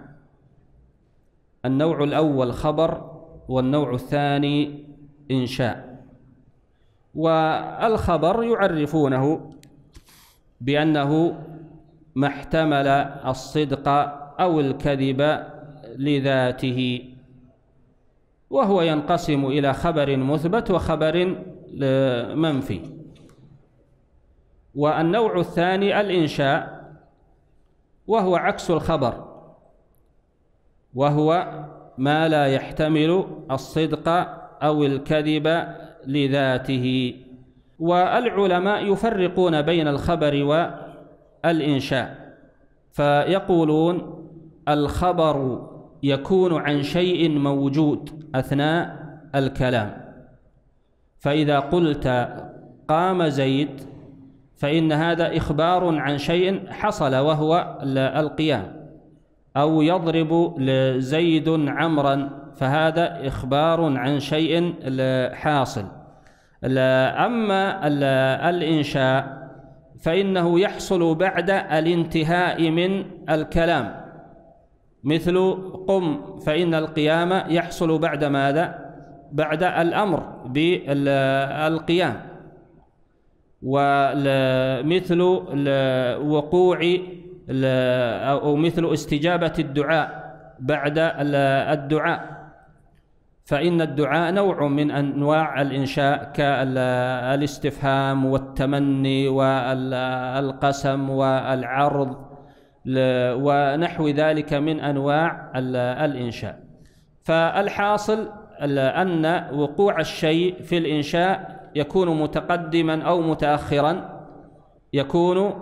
النوع الأول خبر والنوع الثاني إنشاء. والخبر يعرفونه بأنه ما احتمل الصدق أو الكذب لذاته، وهو ينقسم إلى خبر مثبت وخبر منفي. والنوع الثاني الإنشاء، وهو عكس الخبر، وهو ما لا يحتمل الصدق أو الكذب لذاته. والعلماء يفرقون بين الخبر والإنشاء، فيقولون الخبر يكون عن شيء موجود أثناء الكلام، فإذا قلت قام زيد فإن هذا إخبار عن شيء حصل وهو القيام، أو يضرب زيد عمرا فهذا إخبار عن شيء حاصل. أما الإنشاء فإنه يحصل بعد الانتهاء من الكلام، مثل قم فإن القيام يحصل بعد ماذا؟ بعد الأمر بالقيام. ومثل وقوع أو مثل استجابة الدعاء بعد الدعاء، فإن الدعاء نوع من أنواع الإنشاء كالاستفهام والتمني والقسم والعرض ونحو ذلك من أنواع الإنشاء. فالحاصل أن وقوع الشيء في الإنشاء يكون متقدما أو متأخرا، يكون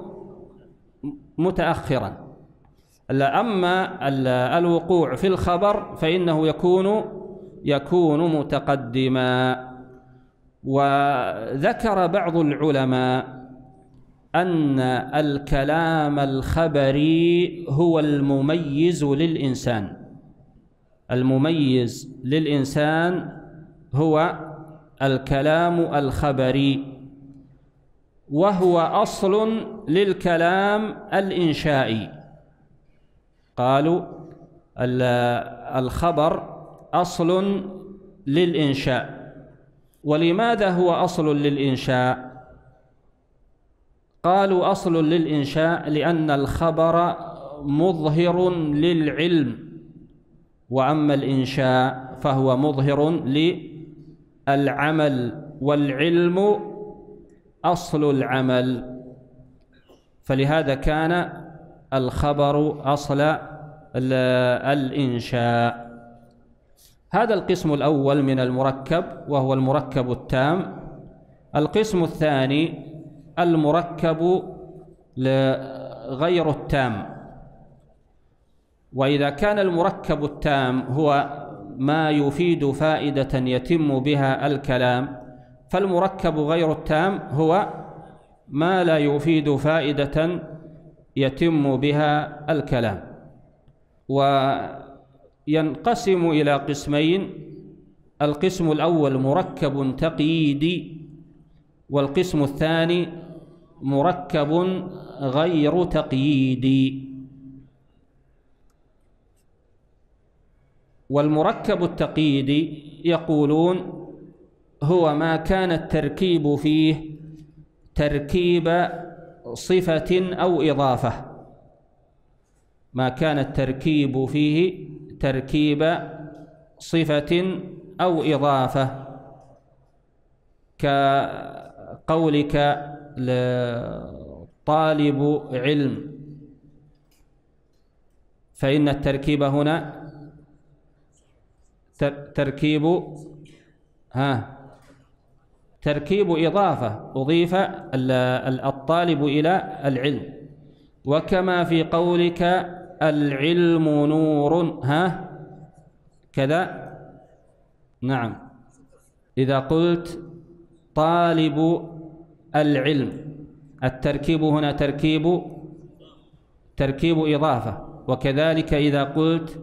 متأخرا. أما الوقوع في الخبر فإنه يكون متقدما. وذكر بعض العلماء أن الكلام الخبري هو المميز للإنسان، المميز للإنسان هو الكلام الخبري، وهو أصل للكلام الإنشائي. قالوا الخبر أصل للإنشاء. ولماذا هو أصل للإنشاء؟ قالوا أصل للإنشاء لأن الخبر مظهر للعلم، وأما الإنشاء فهو مظهر للعمل، والعلم أصل العمل، فلهذا كان الخبر أصل الإنشاء. هذا القسم الأول من المركب وهو المركب التام. القسم الثاني المركب غير التام. وإذا كان المركب التام هو ما يفيد فائدة يتم بها الكلام، فالمركب غير التام هو ما لا يفيد فائدة يتم بها الكلام. وينقسم إلى قسمين، القسم الأول مركب تقييدي، والقسم الثاني مركب غير تقييدي. والمركب التقييدي يقولون هو ما كان التركيب فيه تركيب صفة أو إضافة، ما كان التركيب فيه تركيب صفة أو إضافة، قولك طالب علم، فإن التركيب هنا تركيب إضافة، أضيف الطالب إلى العلم. وكما في قولك العلم نور، كذا. نعم، إذا قلت طالب العلم، التركيب هنا تركيب إضافة. وكذلك إذا قلت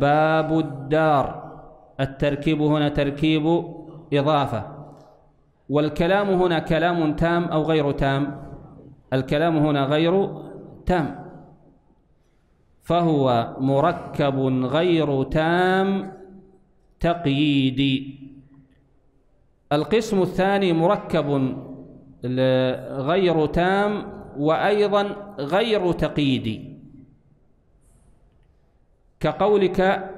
باب الدار، التركيب هنا تركيب إضافة. والكلام هنا كلام تام أو غير تام؟ الكلام هنا غير تام، فهو مركب غير تام تقييدي. القسم الثاني مركب غير تام وأيضا غير تقييدي، كقولك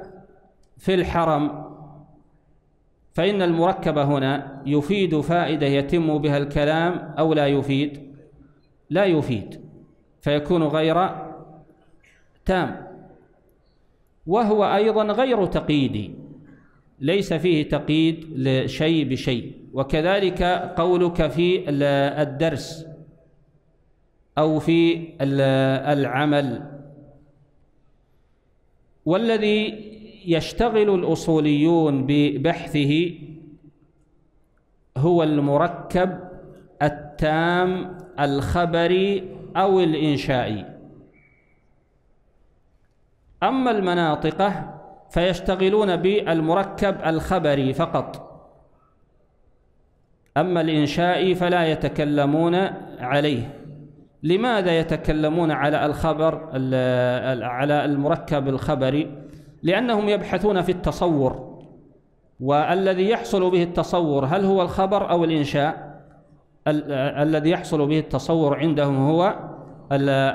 في الحرم، فإن المركب هنا يفيد فائدة يتم بها الكلام أو لا يفيد؟ لا يفيد، فيكون غير تام. وهو أيضا غير تقييدي، ليس فيه تقييد لشيء بشيء. وكذلك قولك في الدرس أو في العمل. والذي يشتغل الأصوليون ببحثه هو المركب التام الخبري أو الإنشائي. أما المناطقة فيشتغلون بالمركب الخبري فقط، أما الإنشائي فلا يتكلمون عليه. لماذا يتكلمون على الخبر على المركب الخبري؟ لأنهم يبحثون في التصور، والذي يحصل به التصور هل هو الخبر أو الإنشاء؟ الذي يحصل به التصور عندهم هو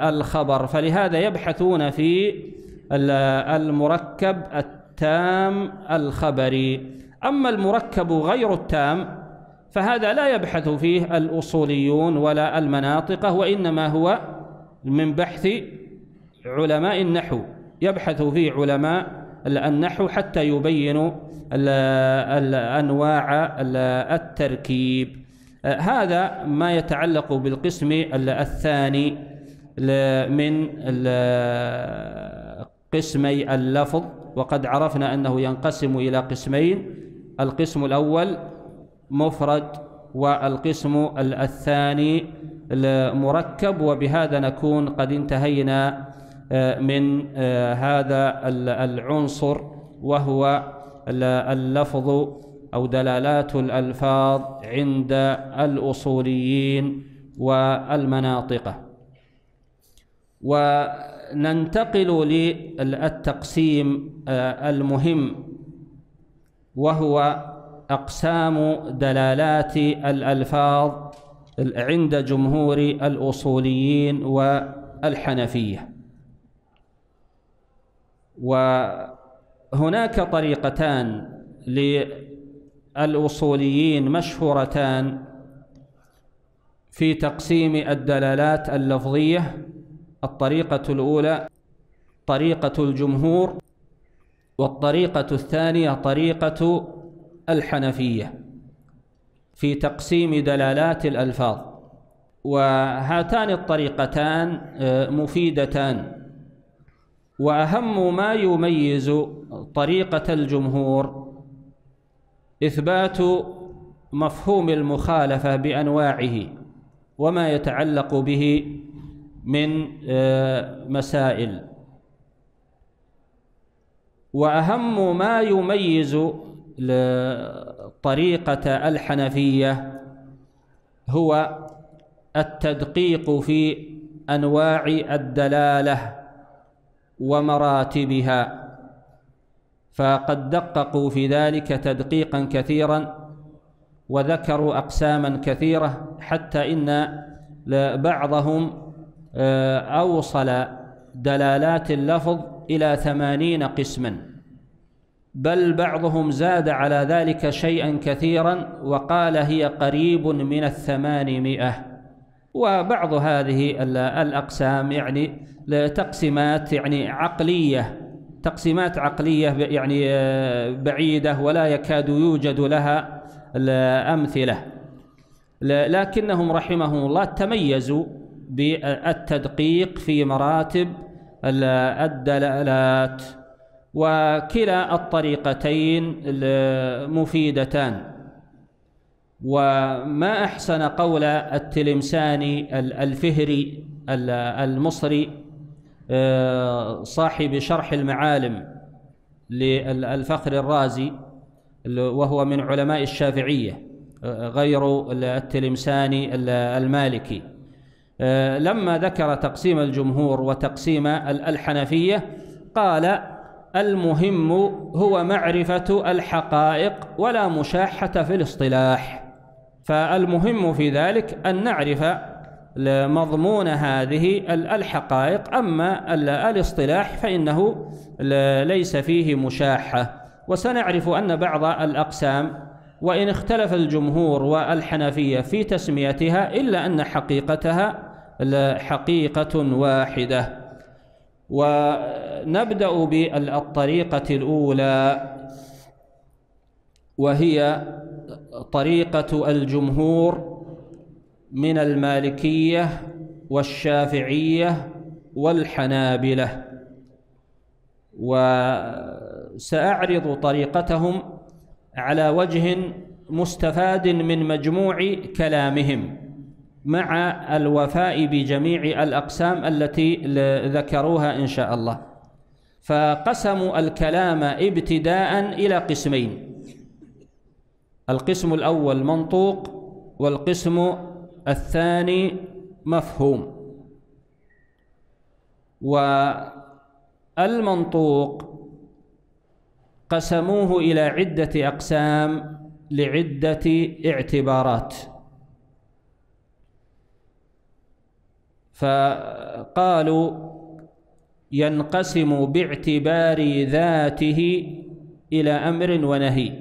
الخبر، فلهذا يبحثون في المركب التام الخبري. أما المركب غير التام فهذا لا يبحث فيه الأصوليون ولا المناطقة، وإنما هو من بحث علماء النحو، يبحث فيه علماء النحو حتى يبينوا أنواع التركيب. هذا ما يتعلق بالقسم الثاني من قسمي اللفظ. وقد عرفنا أنه ينقسم إلى قسمين، القسم الأول مفرد والقسم الثاني مركب. وبهذا نكون قد انتهينا من هذا العنصر وهو اللفظ أو دلالات الألفاظ عند الأصوليين والمناطقة. وننتقل للتقسيم المهم وهو أقسام دلالات الألفاظ عند جمهور الأصوليين والحنفية. وهناك طريقتان للأصوليين مشهورتان في تقسيم الدلالات اللفظية. الطريقة الأولى طريقة الجمهور، والطريقة الثانية طريقة الحنفية في تقسيم دلالات الألفاظ. وهاتان الطريقتان مفيدتان، وأهم ما يميز طريقة الجمهور إثبات مفهوم المخالفة بأنواعه وما يتعلق به من مسائل. وأهم ما يميز طريقة الحنفية هو التدقيق في أنواع الدلالة ومراتبها، فقد دققوا في ذلك تدقيقا كثيرا وذكروا أقساما كثيرة، حتى إن بعضهم أوصل دلالات اللفظ إلى 80 قسما، بل بعضهم زاد على ذلك شيئا كثيرا وقال هي قريب من 800. وبعض هذه الأقسام يعني تقسيمات عقلية، تقسيمات عقلية يعني بعيدة ولا يكاد يوجد لها أمثلة، لكنهم رحمهم الله تميزوا بالتدقيق في مراتب الدلالات. وكلا الطريقتين مفيدتان. وما أحسن قول التلمساني الفهري المصري صاحب شرح المعالم للفخر الرازي، وهو من علماء الشافعية غير التلمساني المالكي، لما ذكر تقسيم الجمهور وتقسيم الحنفية قال المهم هو معرفة الحقائق ولا مشاحة في الاصطلاح، فالمهم في ذلك أن نعرف مضمون هذه الحقائق، أما الاصطلاح فإنه ليس فيه مشاحة. وسنعرف أن بعض الأقسام وإن اختلف الجمهور والحنفية في تسميتها إلا أن حقيقتها حقيقة واحدة. ونبدأ بالطريقة الأولى وهي طريقة الجمهور من المالكية والشافعية والحنابلة، وسأعرض طريقتهم على وجه مستفاد من مجموع كلامهم مع الوفاء بجميع الأقسام التي ذكروها إن شاء الله. فقسموا الكلام ابتداء إلى قسمين، القسم الأول منطوق والقسم الثاني مفهوم. والمنطوق قسموه إلى عدة أقسام لعدة اعتبارات، فقالوا ينقسم باعتبار ذاته إلى أمر ونهي،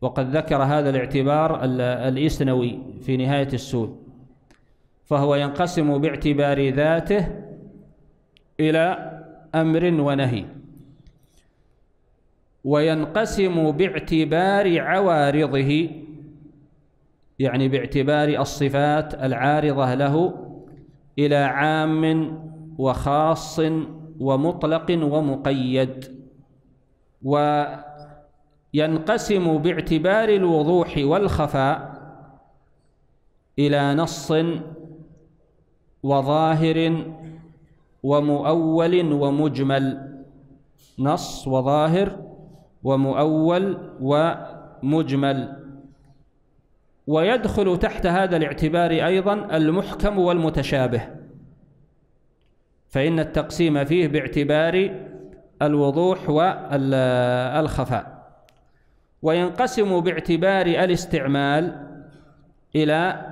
وقد ذكر هذا الاعتبار الإسنوي في نهاية السور، فهو ينقسم باعتبار ذاته إلى أمر ونهي، وينقسم باعتبار عوارضه، يعني باعتبار الصفات العارضة له، إلى عام وخاص ومطلق ومقيد، وينقسم باعتبار الوضوح والخفاء إلى نص وظاهر ومؤول ومجمل، نص وظاهر ومؤول ومجمل. ويدخل تحت هذا الاعتبار أيضا المحكم والمتشابه، فإن التقسيم فيه باعتبار الوضوح والخفاء. وينقسم باعتبار الاستعمال إلى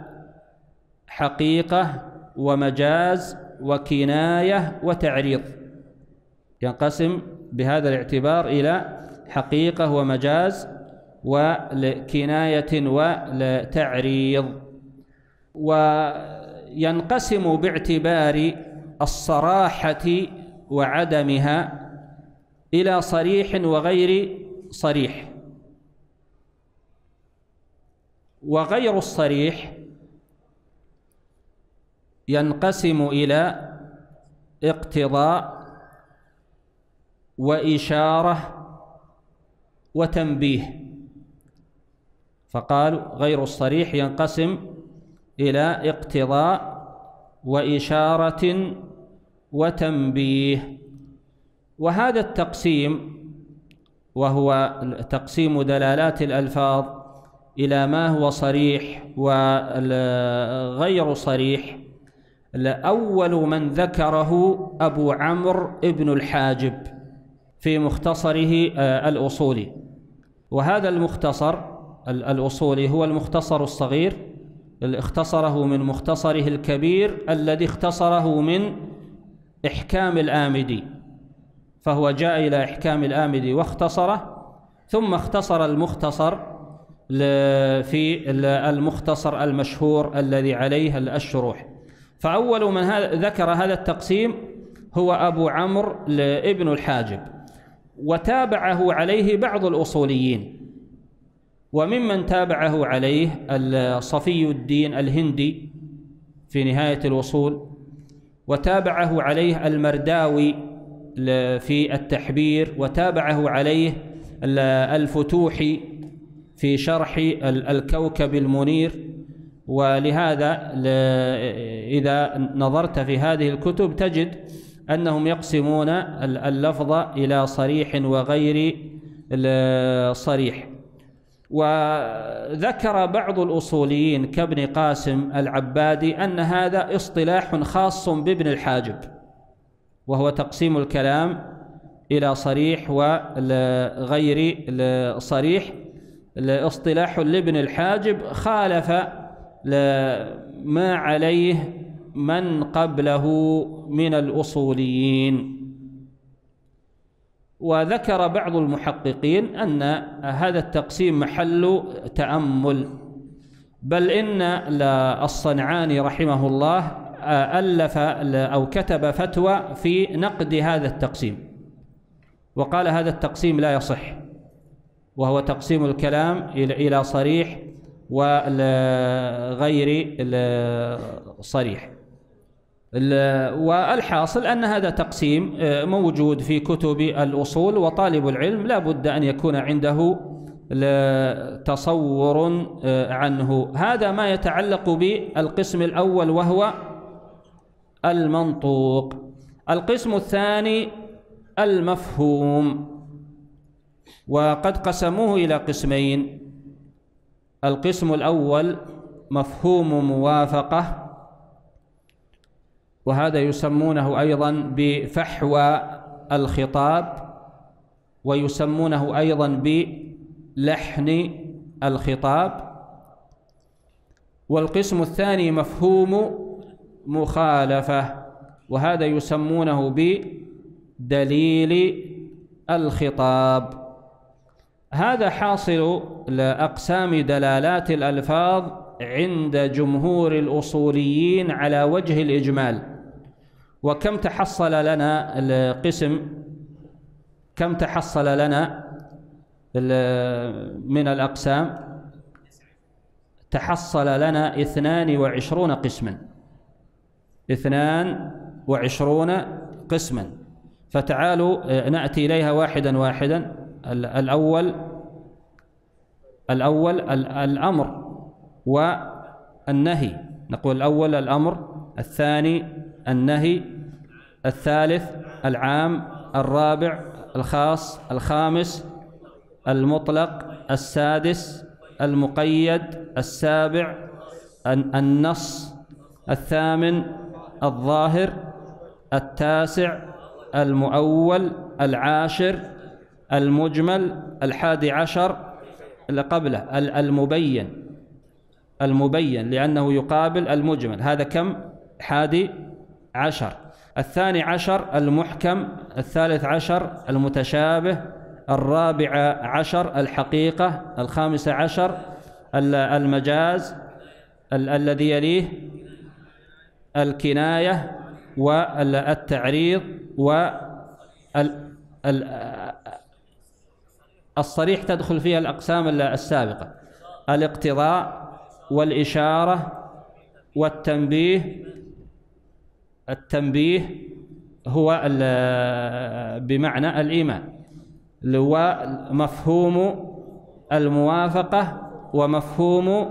حقيقة ومجاز وكناية وتعريض، ينقسم بهذا الاعتبار إلى حقيقة ومجاز وكناية وتعريض. وينقسم باعتبار الصراحة وعدمها إلى صريح وغير صريح، وغير الصريح ينقسم إلى اقتضاء وإشارة وتنبيه، فقالوا غير الصريح ينقسم إلى اقتضاء وإشارة وتنبيه. وهذا التقسيم وهو تقسيم دلالات الألفاظ إلى ما هو صريح وغير صريح، أول من ذكره أبو عمرو بن الحاجب في مختصره الأصولي، وهذا المختصر الأصولي هو المختصر الصغير اللي اختصره من مختصره الكبير الذي اختصره من إحكام الآمدي، فهو جاء إلى إحكام الآمدي واختصره، ثم اختصر المختصر في المختصر المشهور الذي عليه الشروح. فأول من ذكر هذا التقسيم هو أبو عمرو بن الحاجب، وتابعه عليه بعض الأصوليين، وممن تابعه عليه صفي الدين الهندي في نهاية الوصول، وتابعه عليه المرداوي في التحبير، وتابعه عليه الفتوحي في شرح الكوكب المنير. ولهذا إذا نظرت في هذه الكتب تجد أنهم يقسمون اللفظ إلى صريح وغير صريح. وذكر بعض الأصوليين كابن قاسم العبادي أن هذا اصطلاح خاص بابن الحاجب، وهو تقسيم الكلام إلى صريح وغير صريح. اصطلاح لابن الحاجب خالف ما عليه من قبله من الأصوليين. وذكر بعض المحققين أن هذا التقسيم محل تأمل، بل إن الصنعاني رحمه الله ألف أو كتب فتوى في نقد هذا التقسيم، وقال هذا التقسيم لا يصح، وهو تقسيم الكلام إلى صريح وغير صريح. والحاصل أن هذا تقسيم موجود في كتب الأصول، وطالب العلم لا بد أن يكون عنده تصور عنه. هذا ما يتعلق بالقسم الأول وهو المنطوق. القسم الثاني المفهوم، وقد قسموه إلى قسمين: القسم الأول مفهوم موافقة، وهذا يسمونه أيضا بفحوى الخطاب، ويسمونه أيضا بلحن الخطاب. والقسم الثاني مفهوم مخالفة، وهذا يسمونه بدليل الخطاب. هذا حاصل لأقسام دلالات الألفاظ عند جمهور الأصوليين على وجه الإجمال. وكم تحصل لنا القسم، كم تحصل لنا من الأقسام؟ تحصل لنا 22 قسما، 22 قسما. فتعالوا نأتي إليها واحدا واحدا. الأول الأمر والنهي، نقول الأول الأمر، الثاني النهي، الثالث العام، الرابع الخاص، الخامس المطلق، السادس المقيد، السابع النص، الثامن الظاهر، التاسع المؤول، العاشر المجمل، الحادي عشر قبله المبين، المبين لأنه يقابل المجمل، هذا كم؟ حادي عشر. الثاني عشر المحكم، الثالث عشر المتشابه، الرابع عشر الحقيقة، الخامس عشر المجاز الذي يليه الكناية والتعريض والصريح تدخل فيها الأقسام السابقة، الاقتضاء والإشارة والتنبيه. التنبيه هو بمعنى الإيمان، ومفهوم الموافقة ومفهوم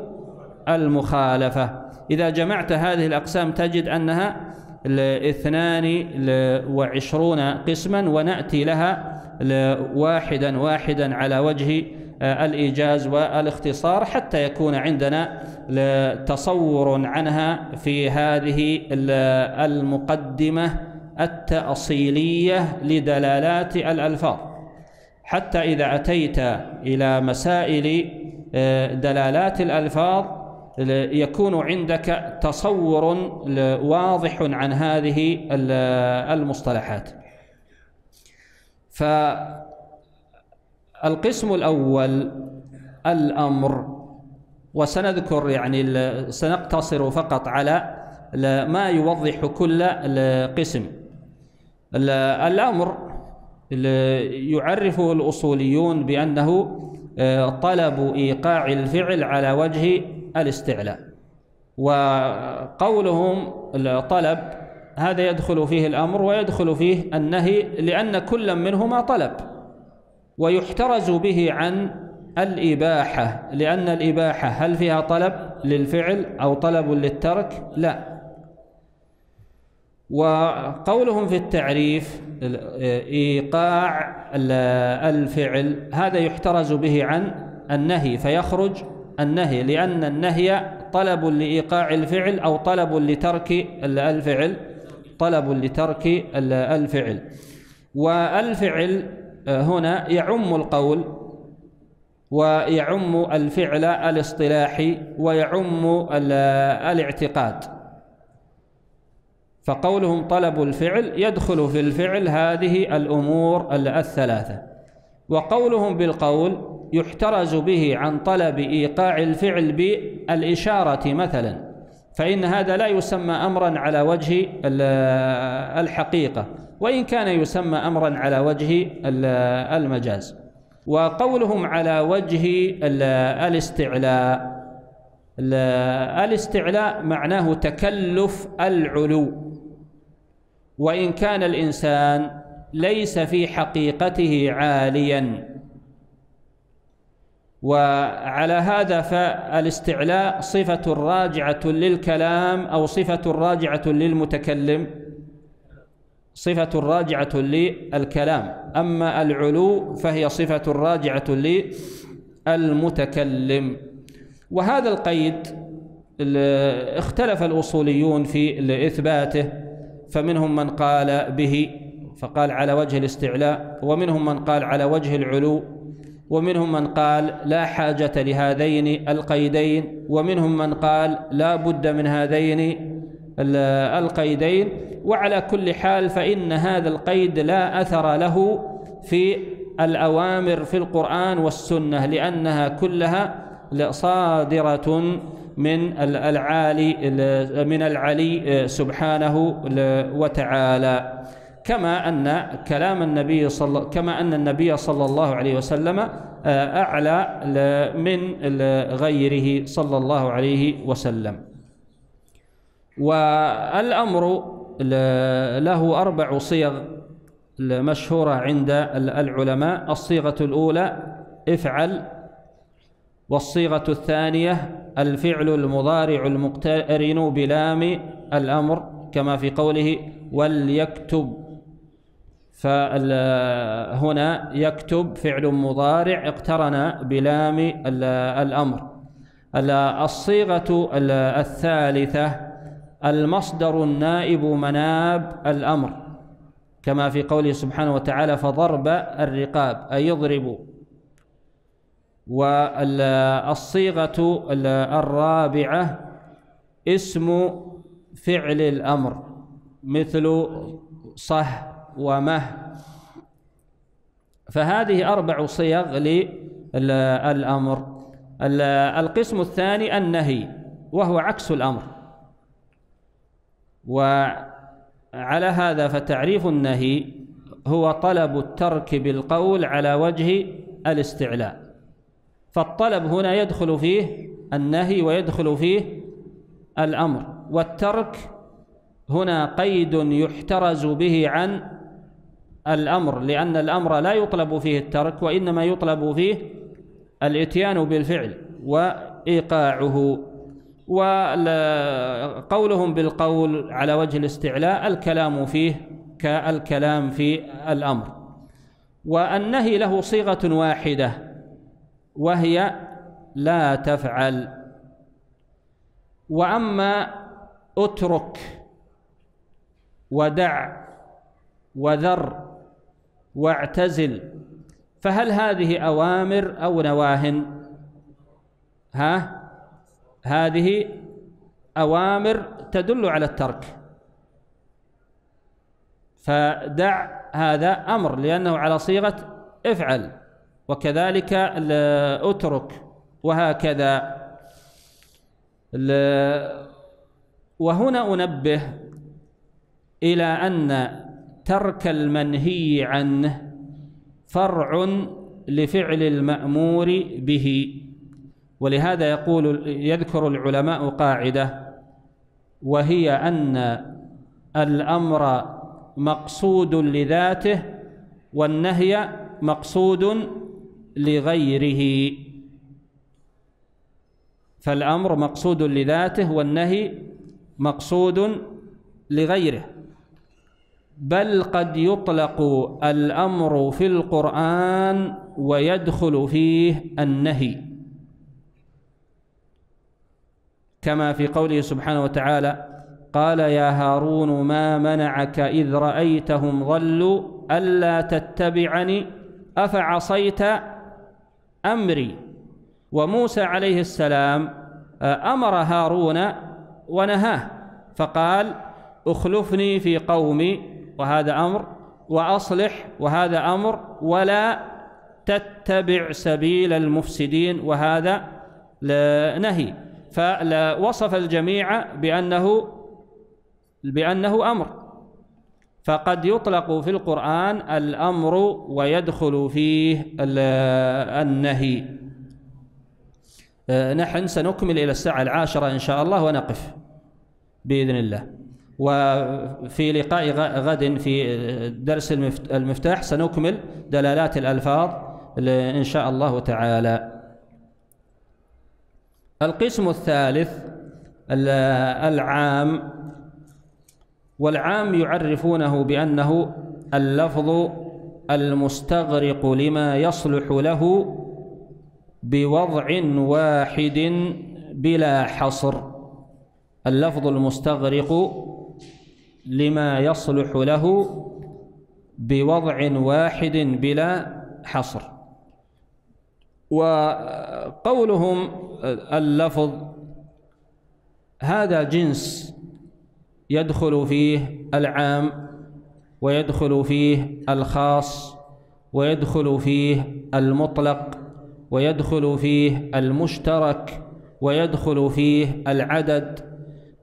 المخالفة. إذا جمعت هذه الأقسام تجد أنها 22 قسما، ونأتي لها واحدا واحدا على وجه الإيجاز والاختصار حتى يكون عندنا تصور عنها في هذه المقدمة التأصيلية لدلالات الألفاظ. حتى إذا أتيت إلى مسائل دلالات الألفاظ يكون عندك تصور واضح عن هذه المصطلحات. فالقسم الأول الأمر، وسنذكر سنقتصر فقط على ما يوضح كل قسم. الأمر يعرفه الأصوليون بأنه طلب إيقاع الفعل على وجه الاستعلاء، وقولهم طلب هذا يدخل فيه الأمر ويدخل فيه النهي، لأن كل منهما طلب، ويحترز به عن الإباحة، لأن الإباحة هل فيها طلب للفعل أو طلب للترك؟ لا. وقولهم في التعريف إيقاع الفعل هذا يحترز به عن النهي فيخرج النهي، لأن النهي طلب لإيقاع الفعل أو طلب لترك الفعل، طلب لترك الفعل. والفعل هنا يعم القول ويعم الفعل الاصطلاحي ويعم الاعتقاد. فقولهم طلب الفعل يدخل في الفعل هذه الأمور الثلاثة. وقولهم بالقول يحترز به عن طلب إيقاع الفعل بالإشارة مثلا، فإن هذا لا يسمى أمرا على وجه الحقيقة، وإن كان يسمى أمرا على وجه المجاز. وقولهم على وجه الاستعلاء، الاستعلاء معناه تكلف العلو، وإن كان الإنسان ليس في حقيقته عاليا. وعلى هذا فالاستعلاء صفة راجعة للكلام أو صفة راجعة للمتكلم؟ صفة راجعة للكلام. أما العلو فهي صفة راجعة للمتكلم. وهذا القيد اختلف الأصوليون في إثباته، فمنهم من قال به فقال على وجه الاستعلاء، ومنهم من قال على وجه العلو، ومنهم من قال لا حاجة لهذين القيدين، ومنهم من قال لا بد من هذين القيدين. وعلى كل حال فإن هذا القيد لا أثر له في الأوامر في القرآن والسنة، لأنها كلها صادرة من العلي سبحانه وتعالى. كما أن النبي صلى الله عليه وسلم أعلى من غيره صلى الله عليه وسلم. والأمر له 4 صيغ مشهورة عند العلماء. الصيغة الأولى افعل، والصيغة الثانية الفعل المضارع المقترن بلام الأمر كما في قوله وليكتب، فهنا يكتب فعل مضارع اقترن بلام الأمر. الصيغة الثالثة المصدر النائب مناب الأمر كما في قوله سبحانه وتعالى فضرب الرقاب أي يضرب. والصيغة الرابعة اسم فعل الأمر مثل صه ومه. فهذه 4 صيغ للأمر. القسم الثاني النهي وهو عكس الأمر. وعلى هذا فتعريف النهي هو طلب الترك بالقول على وجه الاستعلاء. فالطلب هنا يدخل فيه النهي ويدخل فيه الأمر. والترك هنا قيد يحترز به عن الأمر، لأن الأمر لا يطلب فيه الترك، وإنما يطلب فيه الإتيان بالفعل وإيقاعه. وقولهم بالقول على وجه الاستعلاء الكلام فيه كالكلام في الأمر. والنهي له صيغة واحدة وهي لا تفعل. وأما اترك ودع وذر واعتزل فهل هذه أوامر أو نواهن؟ ها؟ هذه أوامر تدل على الترك، فدع هذا أمر لأنه على صيغة افعل، وكذلك اترك وهكذا. وهنا أنبه إلى أن ترك المنهي عنه فرع لفعل المأمور به، ولهذا يذكر العلماء قاعدة وهي أن الأمر مقصود لذاته والنهي مقصود لغيره. فالأمر مقصود لذاته والنهي مقصود لغيره. بل قد يطلق الأمر في القرآن ويدخل فيه النهي، كما في قوله سبحانه وتعالى: قال يا هارون ما منعك إذ رأيتهم ضلوا ألا تتبعني أفعصيت أمري. وموسى عليه السلام أمر هارون ونهاه فقال: اخلفني في قومي، وهذا أمر، وأصلح، وهذا أمر، ولا تتبع سبيل المفسدين، وهذا نهي. فوصف الجميع بأنه أمر، فقد يطلق في القرآن الأمر ويدخل فيه النهي. نحن سنكمل إلى الساعة 10 إن شاء الله ونقف بإذن الله، وفي لقاء غد في درس المفتاح سنكمل دلالات الألفاظ إن شاء الله تعالى. القسم الثالث العام، والعام يعرفونه بأنه اللفظ المستغرق لما يصلح له بوضع واحد بلا حصر. اللفظ المستغرق لما يصلح له بوضع واحد بلا حصر. وقولهم اللفظ هذا جنس يدخل فيه العام ويدخل فيه الخاص ويدخل فيه المطلق ويدخل فيه المشترك ويدخل فيه العدد،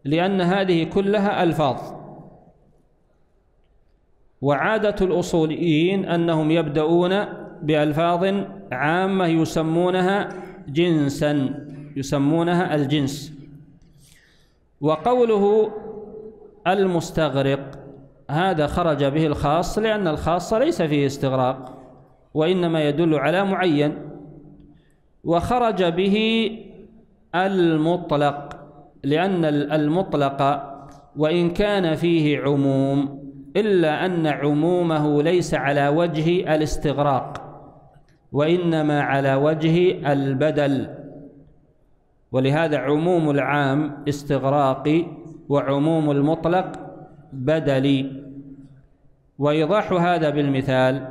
لأن هذه كلها ألفاظ. وعادة الأصوليين أنهم يبدأون بألفاظ عامة يسمونها جنسا، يسمونها الجنس. وقوله المستغرق هذا خرج به الخاص، لأن الخاص ليس فيه استغراق وإنما يدل على معين. وخرج به المطلق، لأن المطلق وإن كان فيه عموم إلا أن عمومه ليس على وجه الاستغراق وإنما على وجه البدل، ولهذا عموم العام استغراقي وعموم المطلق بدلي. وإيضاح هذا بالمثال،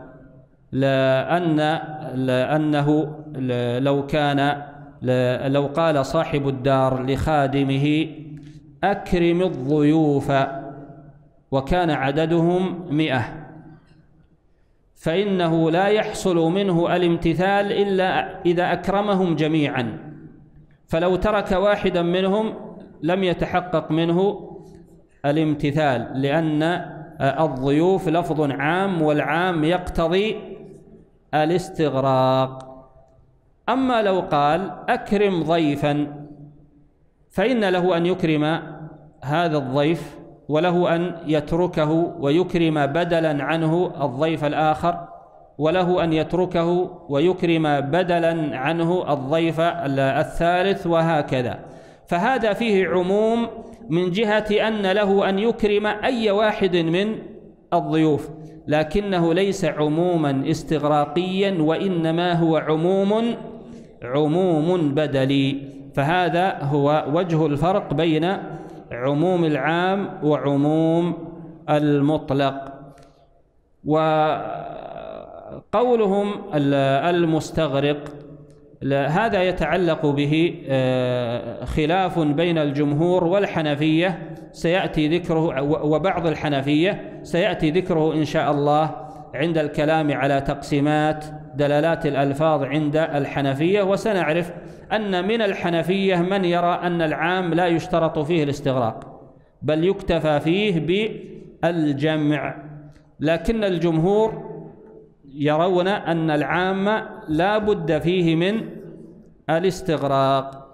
لأنه لو قال صاحب الدار لخادمه أكرم الضيوف وكان عددهم 100، فإنه لا يحصل منه الامتثال إلا إذا أكرمهم جميعا، فلو ترك واحدا منهم لم يتحقق منه الامتثال، لأن الضيوف لفظ عام والعام يقتضي الاستغراق. أما لو قال أكرم ضيفا فإن له أن يكرم هذا الضيف وله أن يتركه ويكرم بدلا عنه الضيف الآخر، وله أن يتركه ويكرم بدلا عنه الضيف الثالث، وهكذا. فهذا فيه عموم من جهة أن له أن يكرم أي واحد من الضيوف، لكنه ليس عموما استغراقيا وإنما هو عموم بدلي. فهذا هو وجه الفرق بين عموم العام وعموم المطلق. وقولهم المستغرق هذا يتعلق به خلاف بين الجمهور والحنفية، سيأتي ذكره، وبعض الحنفية سيأتي ذكره إن شاء الله عند الكلام على تقسيمات دلالات الألفاظ عند الحنفية. وسنعرف أن من الحنفية من يرى أن العام لا يشترط فيه الاستغراق بل يكتفى فيه بالجمع، لكن الجمهور يرون أن العام لا بد فيه من الاستغراق.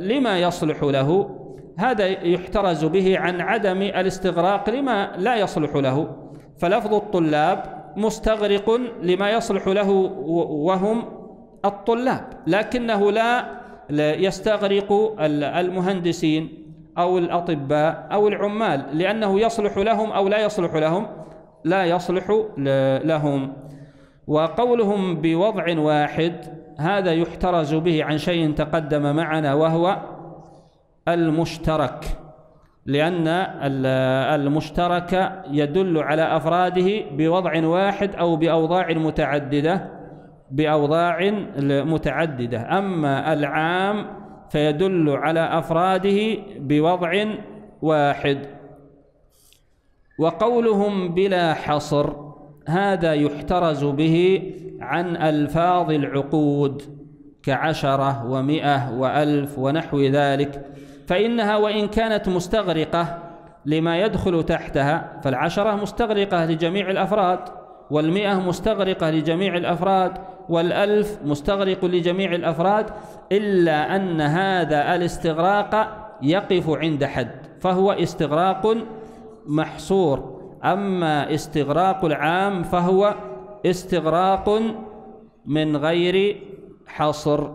لما يصلح له هذا يحترز به عن عدم الاستغراق لما لا يصلح له، فلفظ الطلاب مستغرق لما يصلح له وهم الطلاب، لكنه لا يستغرق المهندسين أو الأطباء أو العمال، لأنه يصلح لهم أو لا يصلح لهم؟ لا يصلح لهم. وقولهم بوضع واحد هذا يحترز به عن شيء تقدم معنا وهو المشترك، لأن المشترك يدل على أفراده بوضع واحد أو بأوضاع متعددة أما العام فيدل على أفراده بوضع واحد. وقولهم بلا حصر هذا يحترز به عن ألفاظ العقود كعشرة ومئة وألف ونحو ذلك، فإنها وإن كانت مستغرقة لما يدخل تحتها، فالعشرة مستغرقة لجميع الأفراد، والمئة مستغرقة لجميع الأفراد، والألف مستغرق لجميع الأفراد، إلا أن هذا الاستغراق يقف عند حد فهو استغراق محصور، أما استغراق العام فهو استغراق من غير حصر.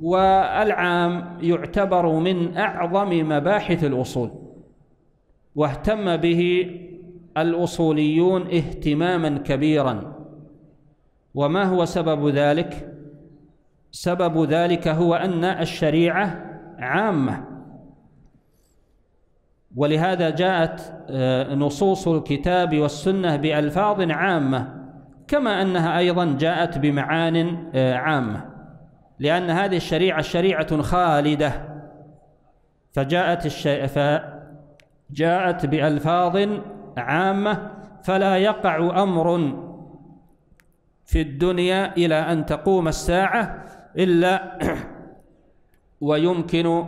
والعام يعتبر من أعظم مباحث الأصول، واهتم به الأصوليون اهتماما كبيرا. وما هو سبب ذلك؟ سبب ذلك هو أن الشريعة عامة، ولهذا جاءت نصوص الكتاب والسنة بألفاظ عامة، كما أنها أيضا جاءت بمعان عامة، لأن هذه الشريعة شريعة خالدة، فجاءت بألفاظ عامة، فلا يقع أمر في الدنيا إلى أن تقوم الساعة إلا ويمكن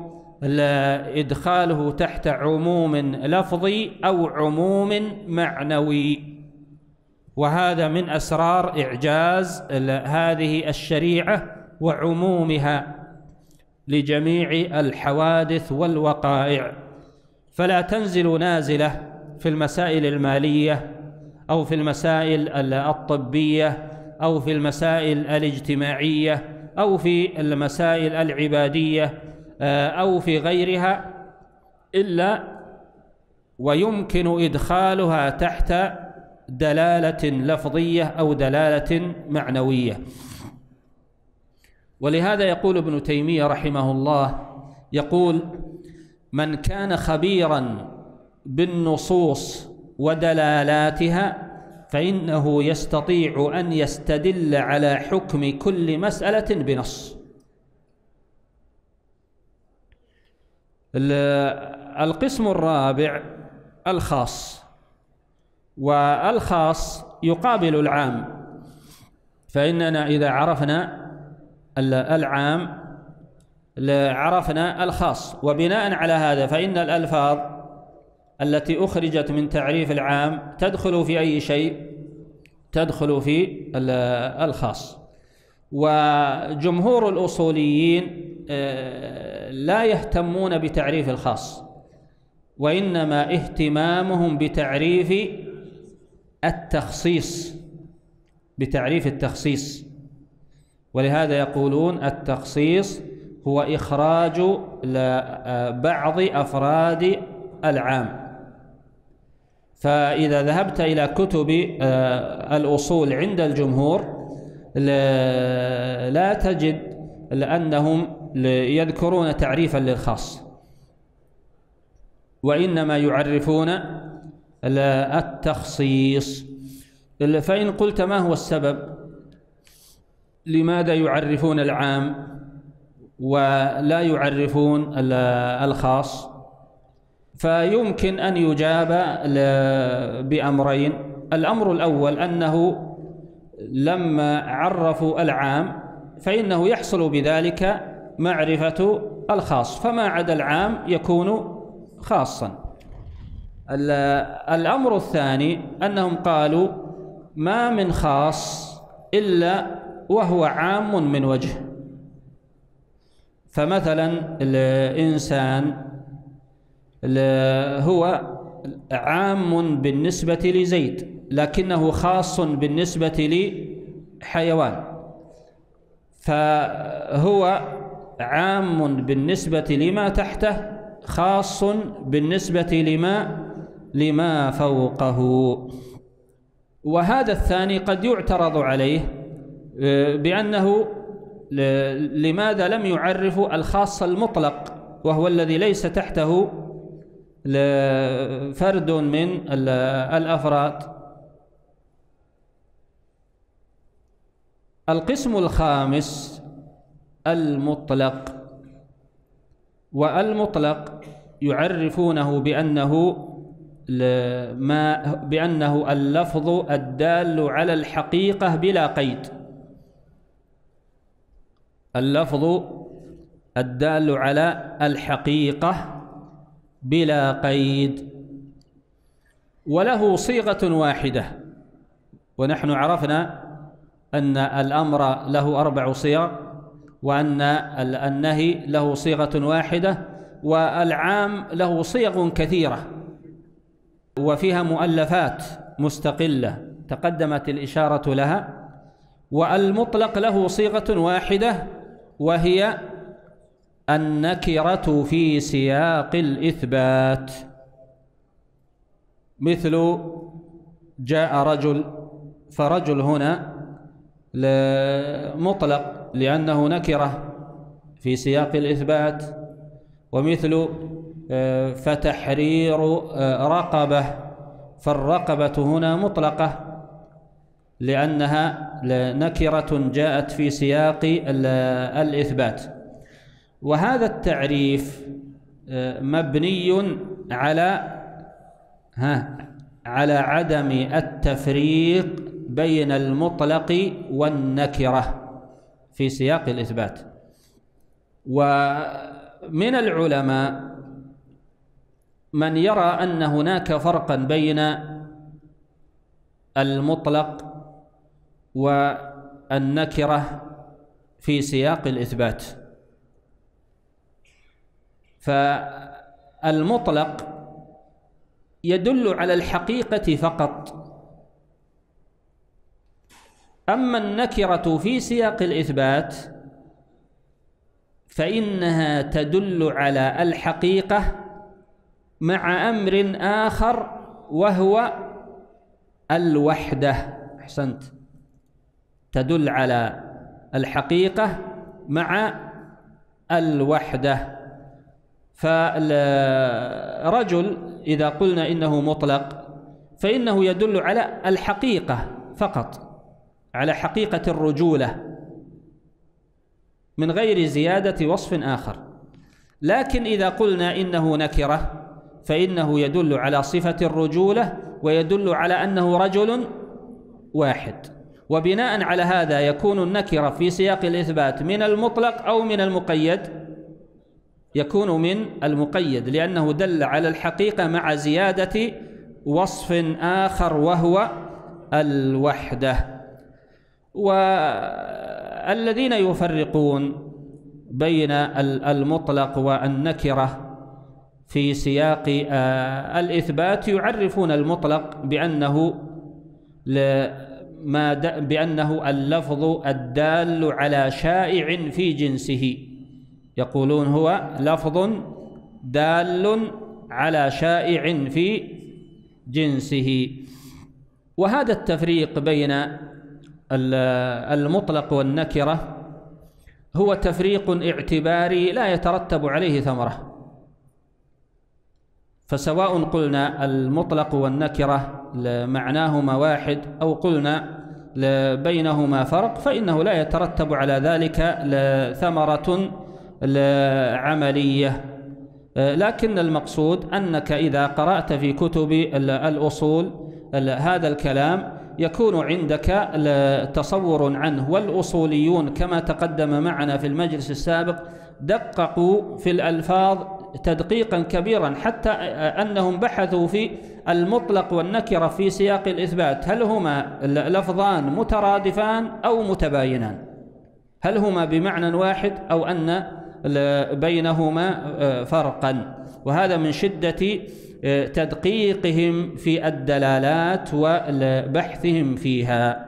إدخاله تحت عموم لفظي أو عموم معنوي، وهذا من أسرار إعجاز هذه الشريعة وعمومها لجميع الحوادث والوقائع. فلا تنزل نازلة في المسائل المالية أو في المسائل الطبية أو في المسائل الاجتماعية أو في المسائل العبادية أو في غيرها إلا ويمكن إدخالها تحت دلالة لفظية أو دلالة معنوية. ولهذا يقول ابن تيمية رحمه الله، يقول: من كان خبيرا بالنصوص ودلالاتها فإنه يستطيع أن يستدل على حكم كل مسألة بنص. القسم الرابع الخاص، والخاص يقابل العام، فإننا إذا عرفنا العام عرفنا الخاص، وبناء على هذا فإن الألفاظ التي أخرجت من تعريف العام تدخل في أي شيء؟ تدخل في الخاص. وجمهور الأصوليين لا يهتمون بتعريف الخاص، وإنما اهتمامهم بتعريف التخصيص، ولهذا يقولون: التخصيص هو إخراج بعض أفراد العام. فإذا ذهبت إلى كتب الأصول عند الجمهور لا تجد لأنهم يذكرون تعريفا للخاص، وإنما يعرفون التخصيص. فإن قلت: ما هو السبب؟ لماذا يعرفون العام ولا يعرفون الخاص؟ فيمكن أن يجاب بأمرين: الأمر الأول أنه لما عرفوا العام فإنه يحصل بذلك معرفة الخاص، فما عدا العام يكون خاصا. الأمر الثاني أنهم قالوا: ما من خاص إلا وهو عام من وجه، فمثلا الإنسان هو عام بالنسبة لزيد لكنه خاص بالنسبة لحيوان، فهو عام بالنسبة لما تحته خاص بالنسبة لما فوقه. وهذا الثاني قد يعترض عليه بأنه لماذا لم يعرف الخاص المطلق، وهو الذي ليس تحته فرد من الأفراد. القسم الخامس المطلق، والمطلق يعرفونه بأنه اللفظ الدال على الحقيقة بلا قيد، اللفظ الدال على الحقيقة بلا قيد، وله صيغة واحدة. ونحن عرفنا أن الأمر له 4 صيغ، وأن النهي له صيغة واحدة، والعام له صيغ كثيرة وفيها مؤلفات مستقلة تقدمت الإشارة لها. والمطلق له صيغة واحدة وهي النكرة في سياق الإثبات، مثل جاء رجل، فرجل هنا مطلق لأنه نكرة في سياق الإثبات، ومثل فتحرير رقبة، فالرقبة هنا مطلقة لأنها نكرة جاءت في سياق الإثبات. وهذا التعريف مبني على عدم التفريق بين المطلق والنكرة في سياق الإثبات. ومن العلماء من يرى أن هناك فرقا بين المطلق والنكرة في سياق الإثبات، فالمطلق يدل على الحقيقة فقط، أما النكرة في سياق الإثبات فإنها تدل على الحقيقة مع أمر آخر وهو الوحدة. أحسنت، تدل على الحقيقة مع الوحدة. فالرجل إذا قلنا إنه مطلق فإنه يدل على الحقيقة فقط، على حقيقة الرجولة من غير زيادة وصف آخر. لكن إذا قلنا إنه نكرة فإنه يدل على صفة الرجولة ويدل على أنه رجل واحد، وبناء على هذا يكون النكرة في سياق الإثبات من المطلق أو من المقيد؟ يكون من المقيد، لأنه دل على الحقيقة مع زيادة وصف آخر وهو الوحدة. والذين يفرقون بين المطلق والنكرة في سياق الإثبات يعرفون المطلق بأنه اللفظ الدال على شائع في جنسه، يقولون هو لفظ دال على شائع في جنسه. وهذا التفريق بين المطلق والنكرة هو تفريق اعتباري لا يترتب عليه ثمرة، فسواء قلنا المطلق والنكرة معناهما واحد أو قلنا بينهما فرق فإنه لا يترتب على ذلك ثمرة عملية. لكن المقصود أنك إذا قرأت في كتب الأصول هذا الكلام يكون عندك تصور عنه. والأصوليون كما تقدم معنا في المجلس السابق دققوا في الألفاظ تدقيقا كبيرا، حتى أنهم بحثوا في المطلق والنكرة في سياق الإثبات هل هما لفظان مترادفان أو متباينان، هل هما بمعنى واحد أو أن بينهما فرقا. وهذا من شدة تدقيقهم في الدلالات وبحثهم فيها.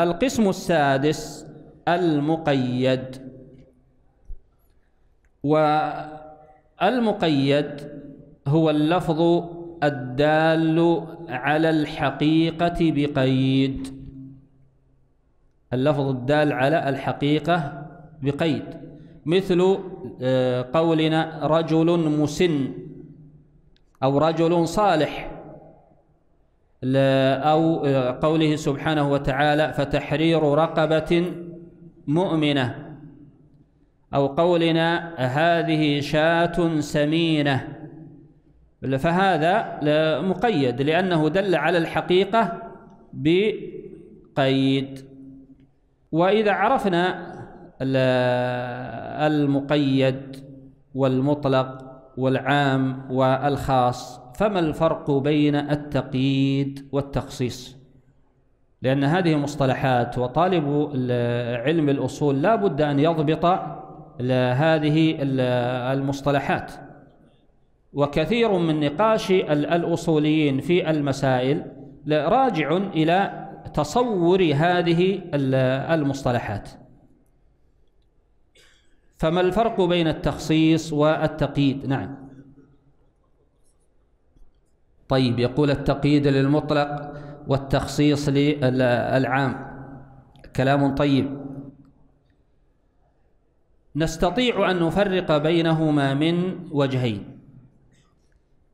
القسم السادس المقيد، المقيد هو اللفظ الدال على الحقيقة بقيد، اللفظ الدال على الحقيقة بقيد، مثل قولنا رجل مسن أو رجل صالح، أو قوله سبحانه وتعالى فتحرير رقبة مؤمنة، أو قولنا هذه شاة سمينة، فهذا مقيد لأنه دل على الحقيقة بقيد. وإذا عرفنا المقيد والمطلق والعام والخاص فما الفرق بين التقييد والتخصيص؟ لأن هذه مصطلحات، وطالب علم الأصول لا بد أن يضبط هذه المصطلحات. وكثير من نقاش الأصوليين في المسائل راجع إلى تصور هذه المصطلحات. فما الفرق بين التخصيص والتقييد؟ نعم. طيب، يقول التقييد للمطلق والتخصيص للعام، كلام طيب. نستطيع أن نفرق بينهما من وجهين.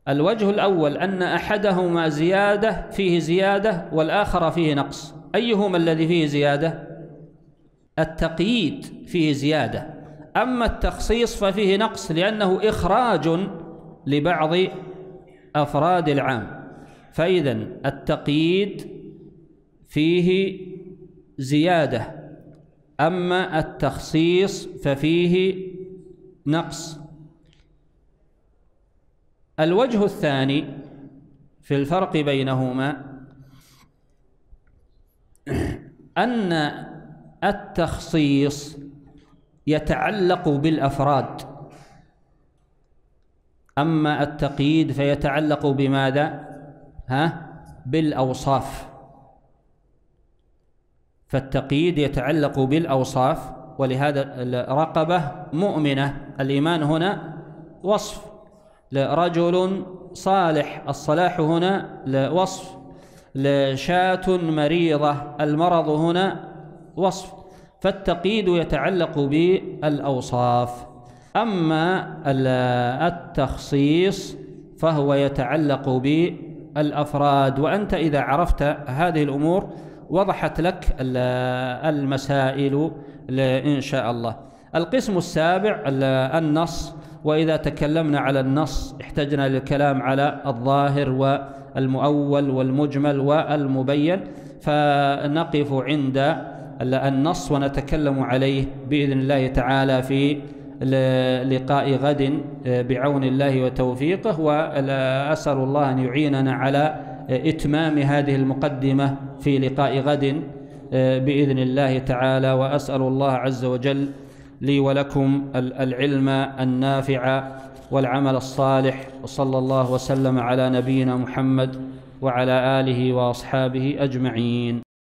الوجه الأول أن أحدهما زيادة، فيه زيادة، والآخر فيه نقص. أيهما الذي فيه زيادة؟ التقييد فيه زيادة، أما التخصيص ففيه نقص، لأنه إخراج لبعض أفراد العام. فإذا التقييد فيه زيادة، أما التخصيص ففيه نقص. الوجه الثاني في الفرق بينهما أن التخصيص يتعلق بالأفراد، أما التقييد فيتعلق بماذا؟ بالأوصاف. فالتقييد يتعلق بالأوصاف، ولهذا الرقبة مؤمنة، الإيمان هنا وصف، رجل صالح، الصلاح هنا وصف، شاة مريضة، المرض هنا وصف. فالتقييد يتعلق بالأوصاف، أما التخصيص فهو يتعلق بالأفراد. وأنت إذا عرفت هذه الأمور وضحت لك المسائل إن شاء الله. القسم السابع النص. وإذا تكلمنا على النص احتجنا للكلام على الظاهر والمؤول والمجمل والمبين، فنقف عند النص ونتكلم عليه بإذن الله تعالى في لقاء غد بعون الله وتوفيقه. وأسأل الله أن يعيننا على إتمام هذه المقدمة في لقاء غد بإذن الله تعالى. وأسأل الله عز وجل لي ولكم العلم النافع والعمل الصالح، وصلى الله وسلم على نبينا محمد وعلى آله وأصحابه أجمعين.